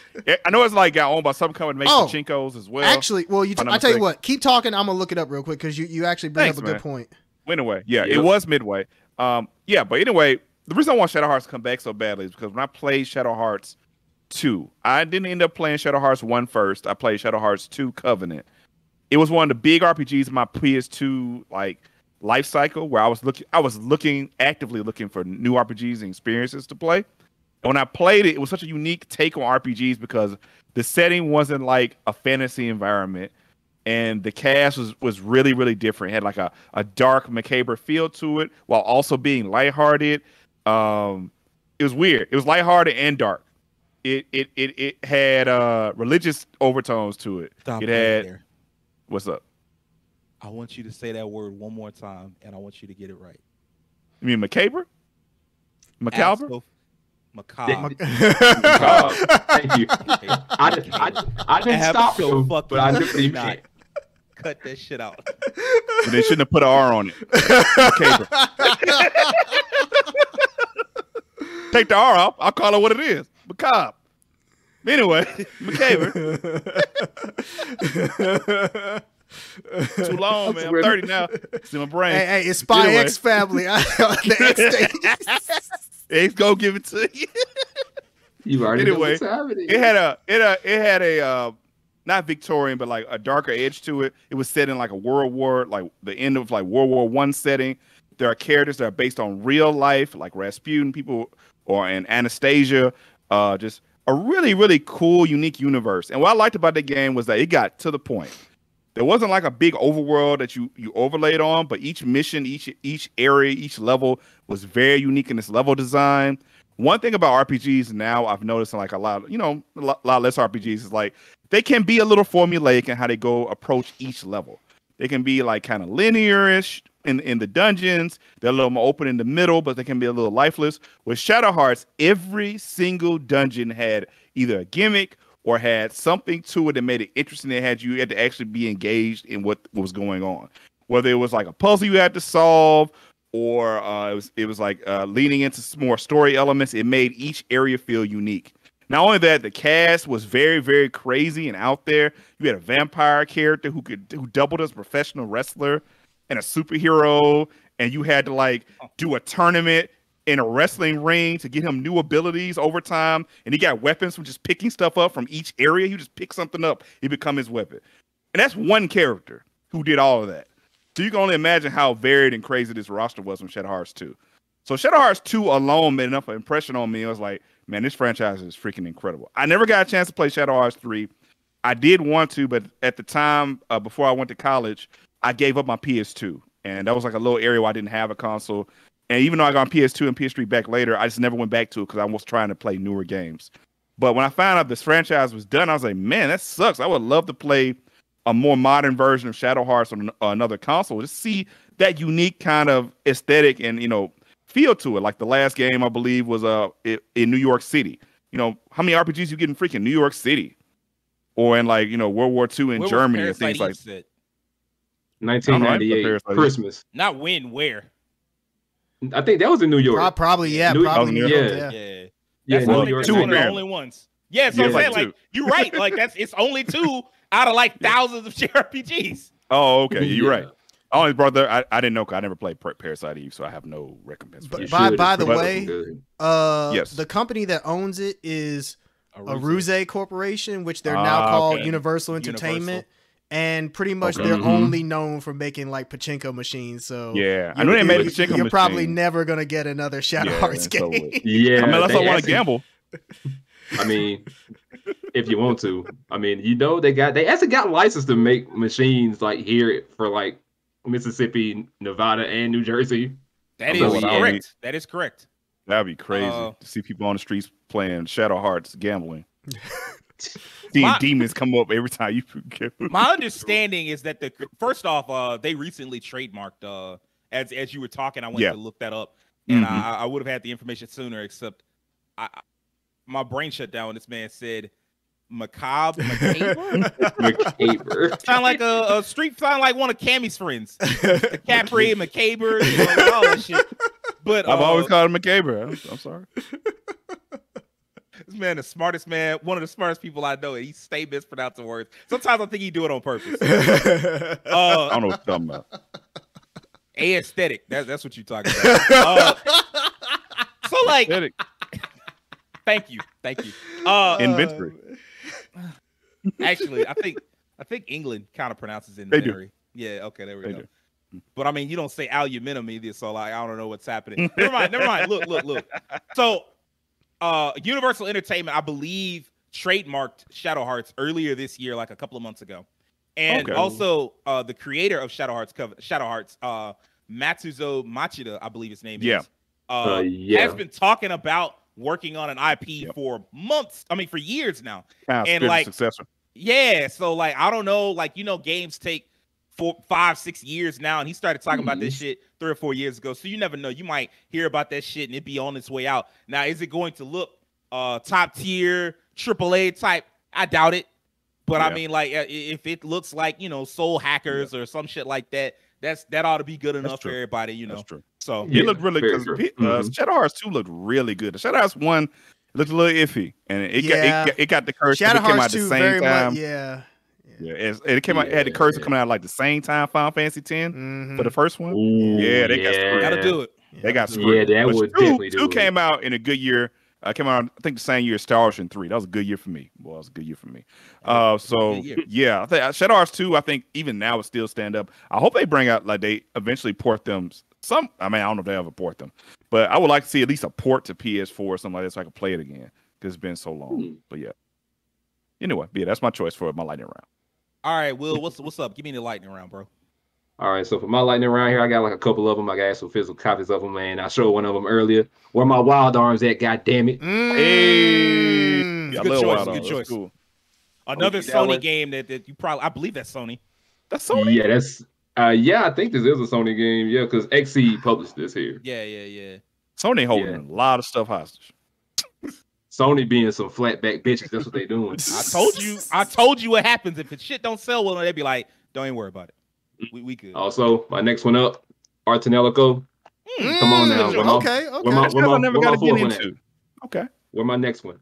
I know it's like got owned by some company that makes oh, Pachinkos as well. Actually, well, you. T- I tell you what. Keep talking. I'm gonna look it up real quick because you, you actually bring Thanks, up a man. Good point. Anyway, yeah, yeah, it was Midway. Um, yeah, but anyway, the reason I want Shadow Hearts to come back so badly is because when I played Shadow Hearts two. I didn't end up playing Shadow Hearts one first. I played Shadow Hearts two Covenant. It was one of the big R P Gs in my P S two like life cycle where I was looking I was looking actively looking for new R P Gs and experiences to play. And when I played it, it was such a unique take on R P Gs because the setting wasn't like a fantasy environment and the cast was, was really, really different. It had like a, a dark, macabre feel to it while also being lighthearted. Um, it was weird. It was lighthearted and dark. It it it it had uh, religious overtones to it. Stop it had. There. What's up? I want you to say that word one more time, and I want you to get it right. You mean macabre? Macabre? Macabre. Macabre. Thank you. I didn't I, I didn't stop so fucking, but I definitely not. Cut that shit out. But they shouldn't have put an R on it. Macabre. Take the R off. I'll call it what it is. Macabre. Anyway, McCaver. Too long, man. I'm thirty now. It's in my brain. Hey, hey it's Spy anyway. X family. X go give it to you. You already anyway, know what's it had a it a it had a uh, not Victorian, but like a darker edge to it. It was set in like a World War, like the end of like World War One setting. There are characters that are based on real life, like Rasputin, people, or in Anastasia. Uh, just a really, really cool, unique universe. And what I liked about the game was that it got to the point. There wasn't like a big overworld that you you overlaid on, but each mission, each each area, each level was very unique in its level design. One thing about R P Gs now I've noticed in like a lot, of, you know, a lot, lot less R P Gs is like they can be a little formulaic in how they go approach each level. They can be like kind of linearish in, in the dungeons. They're a little more open in the middle, but they can be a little lifeless. With Shadow Hearts, every single dungeon had either a gimmick or had something to it that made it interesting. It had you had to actually be engaged in what, what was going on. Whether it was like a puzzle you had to solve, or uh, it was it was like uh, leaning into more story elements, it made each area feel unique. Not only that, the cast was very, very crazy and out there. You had a vampire character who could who doubled as a professional wrestler and a superhero, and you had to like do a tournament in a wrestling ring to get him new abilities over time. And he got weapons from just picking stuff up from each area. You just pick something up, it become his weapon. And that's one character who did all of that. So you can only imagine how varied and crazy this roster was from Shadow Hearts two. So Shadow Hearts two alone made enough of an impression on me. I was like, man, this franchise is freaking incredible. I never got a chance to play Shadow Hearts three. I did want to, but at the time, uh, before I went to college, I gave up my P S two. And that was like a little area where I didn't have a console. And even though I got P S two and P S three back later, I just never went back to it because I was trying to play newer games. But when I found out this franchise was done, I was like, man, that sucks. I would love to play a more modern version of Shadow Hearts on another console, just see that unique kind of aesthetic and, you know, feel to it. Like the last game, I believe, was uh in New York City. You know, how many R P Gs you get in freaking New York City? Or in, like, you know, World War Two in where Germany and things like that. nineteen ninety-eight, Christmas. Not when, where? I think that was in New York. Probably, yeah. New probably, York. Yeah. Yeah. yeah. That's yeah, only, two one of the only ones. Yeah, so yeah, I'm saying, like, like you're right. Like, that's it's only two out of, like, thousands of J R P Gs. Oh, okay. You're yeah. right. I only brought that. I, I didn't know. I never played Parasite Eve, so I have no recompense for it. By, by the way, uh, yes. the company that owns it is Aruze Corporation, which they're now ah, called okay. Universal Entertainment. Universal. And pretty much okay. they're mm-hmm. only known for making, like, pachinko machines. So yeah, I know they made pachinko machines. You're probably never going to get another Shadow yeah, Hearts game. So yeah. I mean, unless I want to gamble. I mean, if you want to. I mean, you know, they got they actually got licensed to make machines, like, here for, like, Mississippi, Nevada, and New Jersey. That is correct. I mean. That is correct. That'd be crazy uh, to see people on the streets playing Shadow Hearts gambling. Seeing my, demons come up every time you forget. My understanding is that the first off, uh, they recently trademarked. Uh, as as you were talking, I went yeah. to look that up, and mm-hmm. I, I would have had the information sooner. Except, I, I my brain shut down. This man said, "Macabre, macabre, macabre." Sound like a, a street. Sound like one of Cammy's friends, Capri, macabre, you know, all that shit. But, I've uh, always called him macabre. I'm, I'm sorry. This man, the smartest man, one of the smartest people I know, and he stay mispronouncing words. Sometimes I think he do it on purpose. uh, I don't know what you're talking about. Aesthetic. That, that's what you're talking about. Uh, so, like, aesthetic. thank you, thank you. Uh, inventory. Actually, I think I think England kind of pronounces inventory. Yeah. Okay. There we they go. Do. But I mean, you don't say aluminum either, so like I don't know what's happening. Never mind, never mind. Look, look, look. So, uh, Universal Entertainment, I believe, trademarked Shadow Hearts earlier this year, like a couple of months ago, and okay. also uh, the creator of Shadow Hearts, Shadow Hearts, uh, Matsuzo Machida, I believe his name yeah. is, uh, uh, yeah. has been talking about working on an I P yep. for months. I mean, for years now, ah, and like, successor. yeah. So like, I don't know, like you know, games take. Four, five, six years now, and he started talking mm-hmm. about this shit three or four years ago. So you never know. You might hear about that shit, and it be on its way out. Now, is it going to look uh, top tier, triple A type? I doubt it. But yeah. I mean, like, if it looks like you know Soul Hackers yeah. or some shit like that, that's that ought to be good enough for everybody, you know. That's true. So yeah, it looked really good. Uh, mm-hmm. Shadow Hearts two looked really good. Shadow Hearts one looked a little iffy, and it yeah. got it, it got the curse. Shadow Hearts two very much, yeah. Yeah, it, it came yeah, out. It had the cursor yeah. coming out like the same time Final Fantasy ten mm-hmm. for the first one. Ooh, yeah, they got yeah. gotta do it. They got screwed. Yeah, that would definitely do it. Two came out in a good year. I uh, came out, I think, the same year Star Ocean three. That was a good year for me. Boy, that was a good year for me. Uh, so yeah, I think Shadow Hearts two. I think even now would still stand up. I hope they bring out like they eventually port them. Some, I mean, I don't know if they ever port them, but I would like to see at least a port to P S four or something like that so I can play it again because it's been so long. Mm. But yeah, anyway, yeah, that's my choice for my lightning round. All right, Will, what's what's up? Give me the lightning round, bro. All right, so for my lightning round here, I got like a couple of them. I got some physical copies of them, man. I showed one of them earlier. Where my wild arms at? God damn it! Mm. Hey, yeah, good choice. Good choice. Cool. Another okay, Sony that game that, that you probably, I believe that's Sony. That's Sony. Yeah, that's. Uh, yeah, I think this is a Sony game. Yeah, because X C published this here. Yeah, yeah, yeah. Sony holding yeah. a lot of stuff hostage. Sony being some flatback bitches. That's what they doing. I told you. I told you what happens if the shit don't sell well. They'd be like, "Don't even worry about it. We we could." Also, my next one up, Artanelico. Mm, Come on now. My, okay. Okay. Where my, where my, I never got to get into. Okay. Where my next one?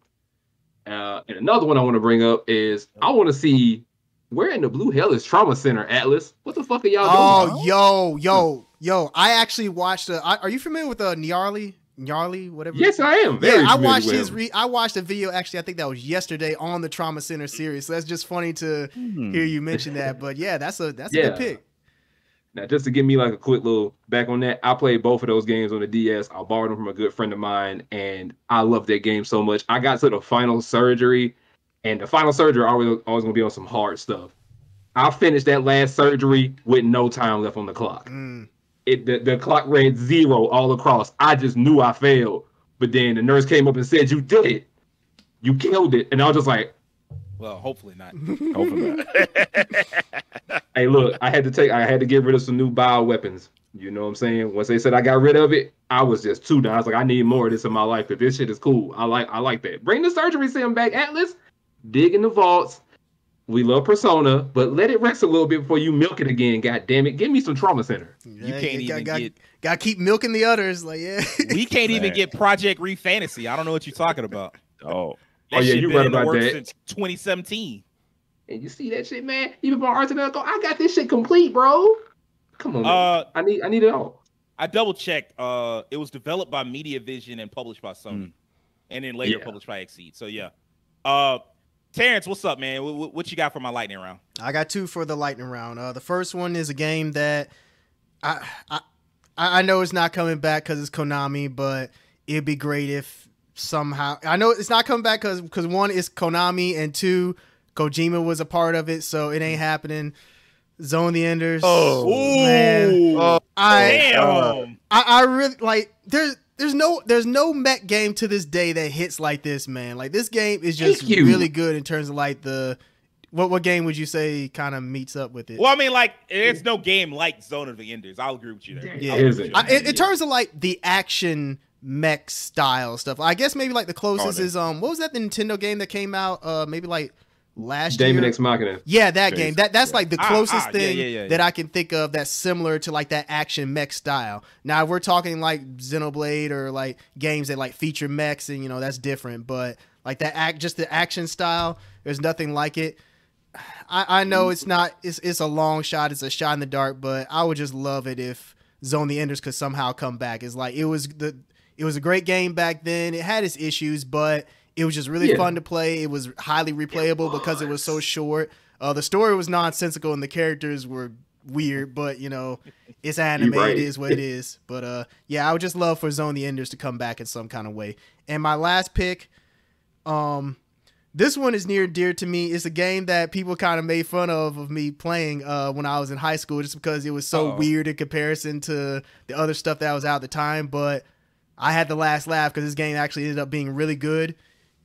Uh, and another one I want to bring up is I want to see where in the blue hell is Trauma Center Atlas? What the fuck are y'all oh, doing? Oh, yo, yo, yo! I actually watched. A, I, are you familiar with uh, Niarli? Yarly, whatever. Yes, I am. Very yeah, I watched his. Re I watched a video. Actually, I think that was yesterday on the Trauma Center series. So that's just funny to hmm. hear you mention that. But yeah, that's a that's yeah. a good pick. Now, just to give me like a quick little back on that, I played both of those games on the D S. I borrowed them from a good friend of mine, and I love that game so much. I got to the final surgery, and the final surgery always always gonna be on some hard stuff. I finished that last surgery with no time left on the clock. Mm. It, the, the clock ran zero all across. I just knew I failed. But then the nurse came up and said, "You did it. You killed it." And I was just like, Well, hopefully not. Hopefully not. Hey, look, I had to take, I had to get rid of some new bio weapons. You know what I'm saying? Once they said I got rid of it, I was just too down. I was like, I need more of this in my life. If this shit is cool, I like, I like that. Bring the surgery sim back, Atlas. Dig in the vaults. We love Persona, but let it rest a little bit before you milk it again. God damn it! Give me some trauma center. Yeah, you can't you got, even got, get. Gotta keep milking the udders, like yeah. We can't Man. even get Project Refantasy. I don't know what you're talking about. Oh, that oh yeah, you're right about that. Since twenty seventeen. And you see that shit, man. Even by Arts and I thought I got this shit complete, bro. Come on, uh, man. I need, I need it all. I double checked. Uh, it was developed by Media Vision and published by Sony, mm. and then later yeah. published by Exceed. So yeah. Uh, Terrence, what's up, man? What, what you got for my lightning round? I got two for the lightning round. Uh, the first one is a game that I I, I know it's not coming back because it's Konami, but it'd be great if somehow... I know it's not coming back because, because one, it's Konami, and two, Kojima was a part of it, so it ain't happening. Zone the Enders. Oh, man. Oh, I, damn. Uh, I, I really... Like, there's... There's no there's no mech game to this day that hits like this, man. Like this game is just really good in terms of like the what what game would you say kind of meets up with it? Well, I mean, like there's no game like Zone of the Enders. I'll agree with you there. Yeah, is it? I, in, in terms of like the action mech style stuff, I guess maybe like the closest oh, is um what was that the Nintendo game that came out uh maybe like last Demon year? X Machina. Yeah, that Jeez. game. That that's yeah. like the closest ah, ah, thing yeah, yeah, yeah, that yeah. I can think of that's similar to like that action mech style. Now, if we're talking like Xenoblade or like games that like feature mechs and you know that's different, but like that act just the action style, there's nothing like it. I, I know it's not it's it's a long shot, it's a shot in the dark, but I would just love it if Zone the Enders could somehow come back. It's like it was the it was a great game back then. It had its issues, but it was just really yeah. fun to play. It was highly replayable it was. because it was so short. Uh, the story was nonsensical and the characters were weird, but you know, it's anime. Right. It is what it is. But uh, yeah, I would just love for Zone the Enders to come back in some kind of way. And my last pick, um, this one is near and dear to me. It's a game that people kind of made fun of of me playing uh, when I was in high school, just because it was so Uh-oh. weird in comparison to the other stuff that was out at the time. But I had the last laugh because this game actually ended up being really good.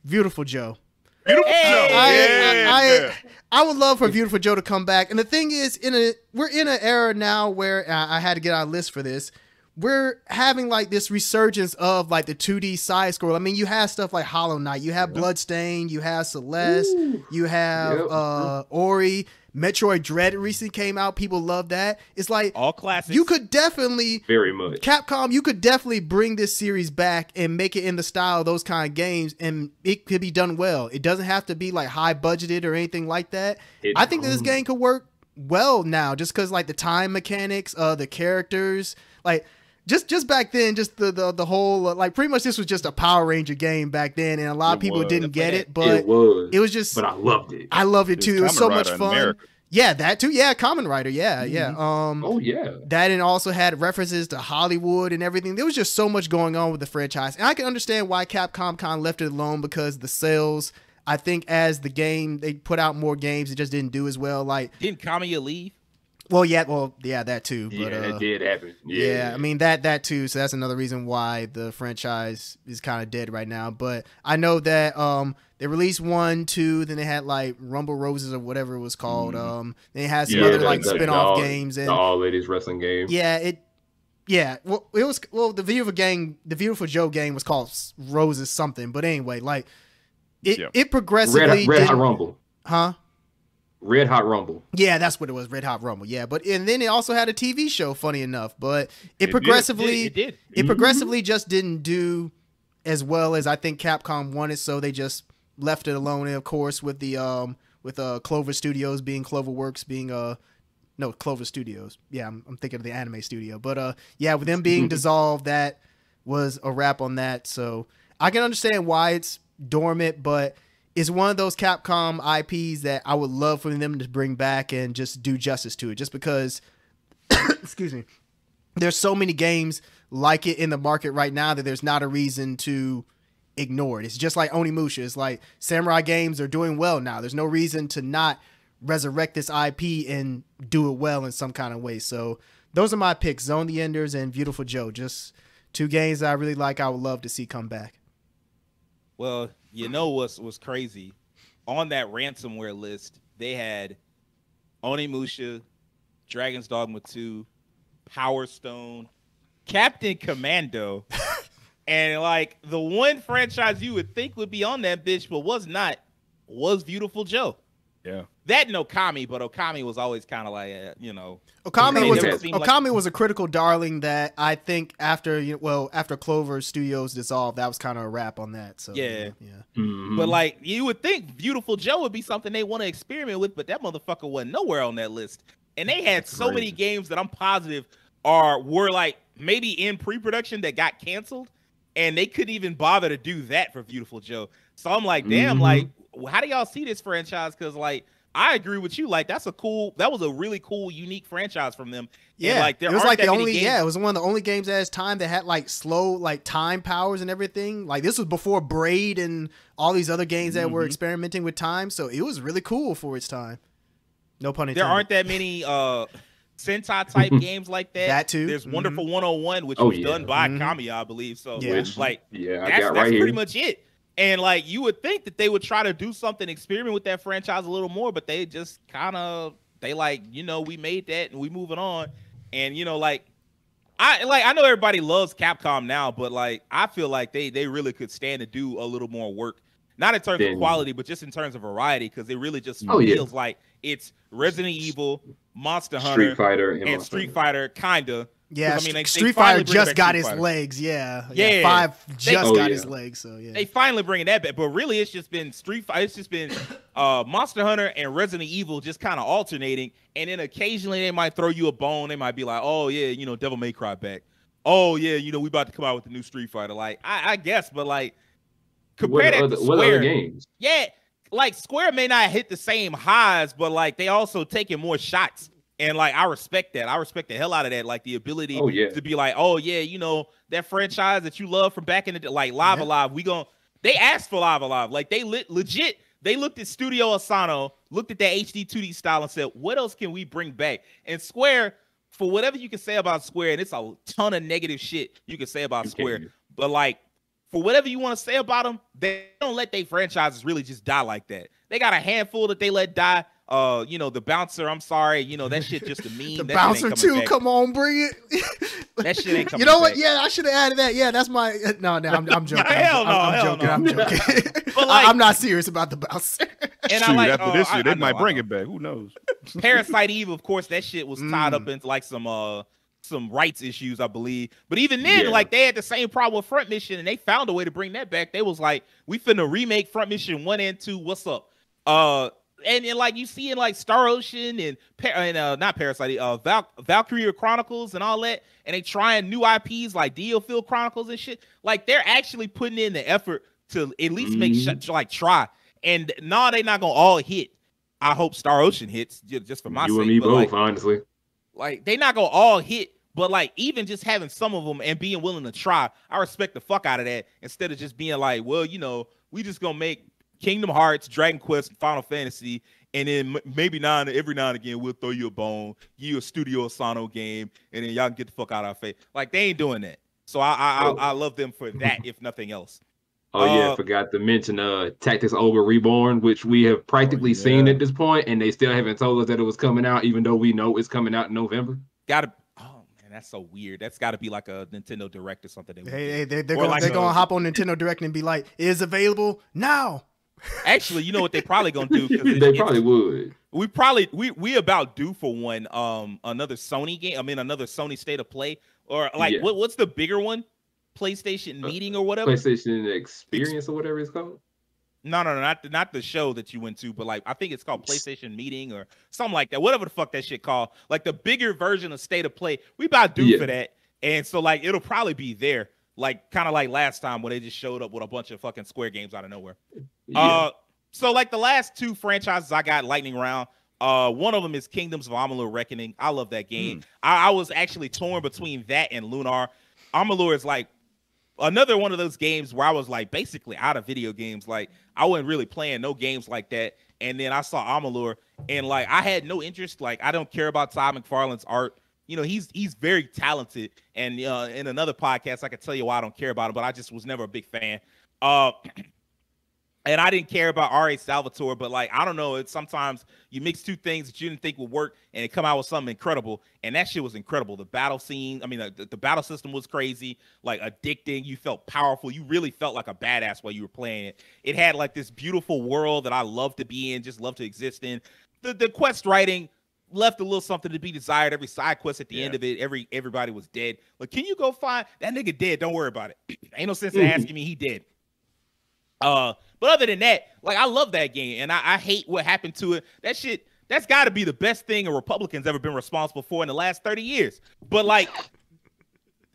Beautiful Joe. Beautiful hey, Joe. I, yeah. I, I, I would love for Beautiful Joe to come back. And the thing is, in a we're in an era now where I, I had to get out a list for this. We're having like this resurgence of like the two D side scroll. I mean, you have stuff like Hollow Knight, you have yep. Bloodstained, you have Celeste, Ooh. you have yep. uh, Ori, Metroid Dread recently came out. People love that. It's like all classics. You could definitely very much Capcom. You could definitely bring this series back and make it in the style of those kind of games, and it could be done well. It doesn't have to be like high budgeted or anything like that. It, I think that this game could work well now, just because like the time mechanics, uh, the characters, like just just back then, just the the the whole uh, like pretty much this was just a Power Ranger game back then, and a lot it of people was. didn't get it, but it was. it was just. But I loved it. I loved it too. It was so much fun. America. Yeah, that too. Yeah, Kamen Rider. Yeah, yeah. Um, oh, yeah. That and also had references to Hollywood and everything. There was just so much going on with the franchise. And I can understand why Capcom kind of left it alone because the sales, I think as the game, they put out more games, it just didn't do as well. Like, didn't Kamiya leave? Well, yeah. Well, yeah, that too. But, yeah, it uh, did happen. Yeah. yeah, I mean, that that too. So that's another reason why the franchise is kind of dead right now. But I know that... um. They released one, two, then they had like Rumble Roses or whatever it was called. Mm-hmm. Um, they had some yeah, other that, like that, spin-off all, games and all ladies wrestling game. Yeah, it, yeah, well, it was well the Beautiful Gang, the Beautiful Joe game was called Roses something, but anyway, like it yeah. it progressively Red, Red Hot Rumble, huh? Red Hot Rumble. Yeah, that's what it was, Red Hot Rumble. Yeah, but and then it also had a T V show. Funny enough, but it, it progressively did, it, did, it, did. it progressively mm-hmm. just didn't do as well as I think Capcom wanted, so they just left it alone. And of course with the um with uh Clover Studios being Cloverworks being uh no Clover Studios yeah I'm, I'm thinking of the anime studio, but uh yeah with them being dissolved, that was a wrap on that. So I can understand why it's dormant, but it's one of those Capcom I Ps that I would love for them to bring back and just do justice to it, just because excuse me, there's so many games like it in the market right now that there's not a reason to ignored. It's just like Onimusha. It's like samurai games are doing well now. There's no reason to not resurrect this I P and do it well in some kind of way. So those are my picks: Zone the Enders and Beautiful Joe. Just two games that I really like. I would love to see come back. Well, you know what's what's crazy on that ransomware list, they had Onimusha, Dragon's Dogma two, Power Stone, Captain Commando, and like the one franchise you would think would be on that bitch, but was not, was Beautiful Joe. Yeah. That and Okami, but Okami was always kind of like, uh, you know. Okami was a, Okami like was a critical darling that I think after, you know, well, after Clover Studios dissolved, that was kind of a wrap on that. So yeah. yeah. Mm-hmm. But like, you would think Beautiful Joe would be something they want to experiment with, but that motherfucker wasn't nowhere on that list. And they had That's so crazy. many games that I'm positive are were like maybe in pre-production that got canceled, and they couldn't even bother to do that for Beautiful Joe. So I'm like, damn, mm-hmm. like, how do y'all see this franchise? Because like, I agree with you. Like, that's a cool, that was a really cool, unique franchise from them. Yeah. And, like, there it was like the only, games. yeah, it was one of the only games at its time that had like slow, like time powers and everything. Like, this was before Braid and all these other games that mm-hmm. were experimenting with time. So it was really cool for its time. No pun intended. There aren't that many uh, Sentai type games like that. That too. There's mm-hmm. Wonderful one oh one, which oh, was yeah. done by mm-hmm. Kamiya, I believe. So, yeah. which, like, yeah, that's, I got right that's here. pretty much it. And like, you would think that they would try to do something, experiment with that franchise a little more, but they just kind of, they like, you know, we made that and we moving on. And you know, like, I like I know everybody loves Capcom now, but like, I feel like they they really could stand to do a little more work, not in terms Damn. of quality, but just in terms of variety, because it really just oh, feels yeah. like it's Resident Evil, Monster Hunter, Street Fighter, and, and Street Hunter. Fighter, kinda. Yeah, I mean, they, Street they Fighter just got his legs. Yeah, yeah, yeah, Five just oh, got yeah. his legs. So yeah, they finally bringing that back. But really, it's just been Street Fighter. It's just been uh, Monster Hunter and Resident Evil just kind of alternating. And then occasionally they might throw you a bone. They might be like, oh yeah, you know, Devil May Cry back. Oh yeah, you know, we about to come out with the new Street Fighter. Like, I, I guess, but like, compare that to Square. What other games? Yeah, like Square may not hit the same highs, but like they also taking more shots. And like, I respect that. I respect the hell out of that. Like, the ability oh, yeah. to be like, oh yeah, you know, that franchise that you love from back in the day, like Live yeah. Alive. We gon' they asked for Live Alive. Like, they lit legit. They looked at Studio Asano, looked at that H D two D style, and said, what else can we bring back? And Square, for whatever you can say about Square, and it's a ton of negative shit you can say about you Square, can. but like, for whatever you want to say about them, they don't let their franchises really just die like that. They got a handful that they let die. Uh, you know, the bouncer, I'm sorry, you know, that shit just a meme. The that bouncer too, back. come on, bring it. That shit ain't coming You know what? Back. Yeah, I should have added that. Yeah, that's my, no, no, I'm, I'm joking. Hell no, I'm, I'm hell joking, no. I'm joking. But like, I'm not serious about the bouncer. And I like, after uh, this year, I, they I know, might bring it back. Who knows? Parasite Eve, of course, that shit was tied mm. up into like some, uh, some rights issues, I believe. But even then, yeah. like, they had the same problem with Front Mission, and they found a way to bring that back. They was like, we finna remake Front Mission one and two. What's up? Uh, And, and like you see in like Star Ocean and and uh, not Parasite, uh, Val Valkyria Chronicles and all that, and they trying new I Ps like Deophil Chronicles and shit. Like, they're actually putting in the effort to at least make mm-hmm. sh like try. And no, nah, they not gonna all hit. I hope Star Ocean hits just for my you sake. You and me both, like, honestly. Like, they not gonna all hit, but like, even just having some of them and being willing to try, I respect the fuck out of that. Instead of just being like, well, you know, we just gonna make Kingdom Hearts, Dragon Quest, Final Fantasy, and then maybe nine every now and again we'll throw you a bone, give you a Studio Asano game, and then y'all can get the fuck out of our face. Like, they ain't doing that. So I I, oh. I, I love them for that, if nothing else. Oh uh, yeah, I forgot to mention uh Tactics Ogre Reborn, which we have practically oh, yeah. seen at this point, and they still haven't told us that it was coming out, even though we know it's coming out in November. Gotta. That's so weird. That's got to be like a Nintendo Direct or something. They hey, hey, they're, they're going like to hop on Nintendo Direct and be like, it is available now. Actually, you know what they probably going to do? It, they probably would. We probably, we we about due for one, um, another Sony game. I mean, another Sony State of Play. Or like, yeah. what what's the bigger one? PlayStation uh, Meeting or whatever? PlayStation Experience or whatever it's called? No, no, no, not the, not the show that you went to, but like, I think it's called PlayStation Meeting or something like that. Whatever the fuck that shit called, like the bigger version of State of Play. We about due yeah. for that, and so like, it'll probably be there, like kind of like last time when they just showed up with a bunch of fucking Square games out of nowhere. Yeah. Uh, so like the last two franchises I got lightning round. Uh, one of them is Kingdoms of Amalur: Reckoning. I love that game. Mm. I, I was actually torn between that and Lunar. Amalur is like another one of those games where I was like basically out of video games. Like, I wasn't really playing no games like that. And then I saw Amalur, and like, I had no interest. Like, I don't care about Todd McFarlane's art. You know, he's he's very talented. And uh, in another podcast, I could tell you why I don't care about him, but I just was never a big fan. Uh, And I didn't care about R A Salvatore, but like, I don't know, it's sometimes you mix two things that you didn't think would work and it come out with something incredible. And that shit was incredible. The battle scene, I mean, the, the battle system was crazy, like addicting. You felt powerful. You really felt like a badass while you were playing it. It had like this beautiful world that I love to be in, just love to exist in. The, the quest writing left a little something to be desired. Every side quest at the yeah. end of it, every everybody was dead. Like, can you go find that nigga dead? Don't worry about it. Ain't no sense in asking me. He dead. Uh, but other than that, like, I love that game, and I, I hate what happened to it. That shit, that's got to be the best thing a Republican's ever been responsible for in the last thirty years. But, like,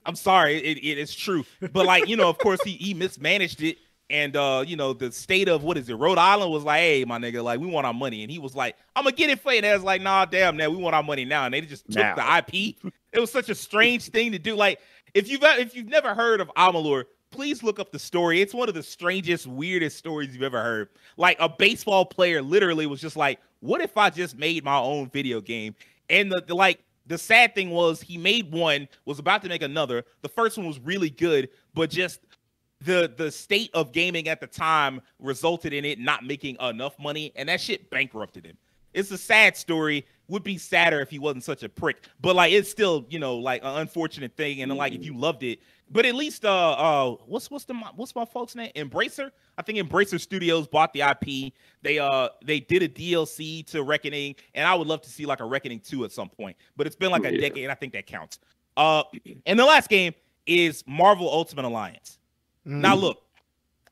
I'm sorry, it, it is true. But, like, you know, of course, he, he mismanaged it, and, uh, you know, the state of, what is it, Rhode Island was like, hey, my nigga, like, we want our money. And he was like, I'm going to get it for you. And I was like, nah, damn, man, we want our money now. And they just took now. the I P. It was such a strange thing to do. Like, if you've, if you've never heard of Amalur, please look up the story. It's one of the strangest, weirdest stories you've ever heard. Like, a baseball player literally was just like, what if I just made my own video game? And the, the like, the sad thing was he made one, was about to make another. The first one was really good, but just the the state of gaming at the time resulted in it not making enough money, and that shit bankrupted him. It's a sad story. Would be sadder if he wasn't such a prick. But, like, it's still, you know, like, an unfortunate thing. And, like, if you loved it. But at least, uh, uh, what's what's the what's my folks' name? Embracer. I think Embracer Studios bought the I P. They uh they did a D L C to Reckoning, and I would love to see like a Reckoning two at some point. But it's been like a yeah. decade, and I think that counts. Uh, and the last game is Marvel Ultimate Alliance. Mm. Now look,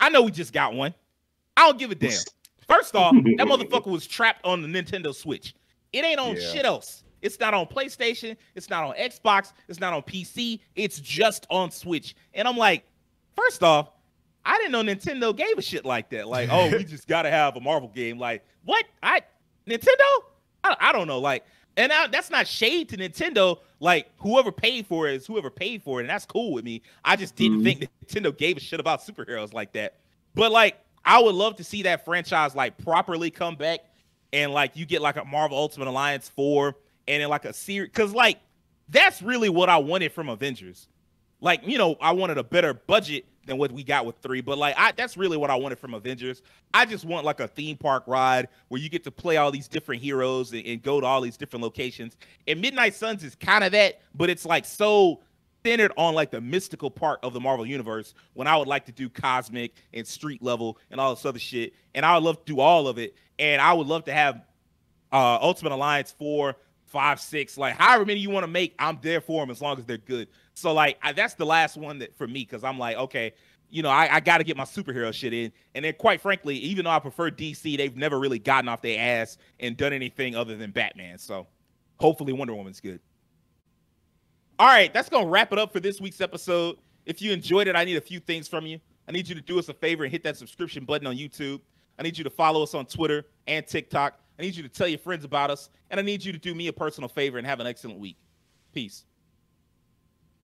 I know we just got one. I don't give a damn. First off, that motherfucker was trapped on the Nintendo Switch. It ain't on yeah. shit else. It's not on PlayStation. It's not on Xbox. It's not on P C. It's just on Switch. And I'm like, first off, I didn't know Nintendo gave a shit like that. Like, oh, we just got to have a Marvel game. Like, what? I Nintendo? I, I don't know. Like, and I, that's not shade to Nintendo. Like, whoever paid for it is whoever paid for it. And that's cool with me. I just didn't mm-hmm. think Nintendo gave a shit about superheroes like that. But, like, I would love to see that franchise, like, properly come back. And, like, you get, like, a Marvel Ultimate Alliance four. And then, like, a series, because, like, that's really what I wanted from Avengers. Like, you know, I wanted a better budget than what we got with three, but, like, I that's really what I wanted from Avengers. I just want, like, a theme park ride where you get to play all these different heroes and, and go to all these different locations. And Midnight Suns is kind of that, but it's, like, so centered on, like, the mystical part of the Marvel Universe when I would like to do cosmic and street level and all this other shit. And I would love to do all of it. And I would love to have uh, Ultimate Alliance four, Five, six, like however many you want to make, I'm there for them as long as they're good. So like I, that's the last one that for me, because I'm like, okay, you know, I, I got to get my superhero shit in. And then quite frankly, even though I prefer D C, they've never really gotten off their ass and done anything other than Batman. So hopefully Wonder Woman's good. All right, that's gonna wrap it up for this week's episode. If you enjoyed it, I need a few things from you. I need you to do us a favor and hit that subscription button on YouTube. I need you to follow us on Twitter and TikTok. I need you to tell your friends about us, and I need you to do me a personal favor and have an excellent week. Peace.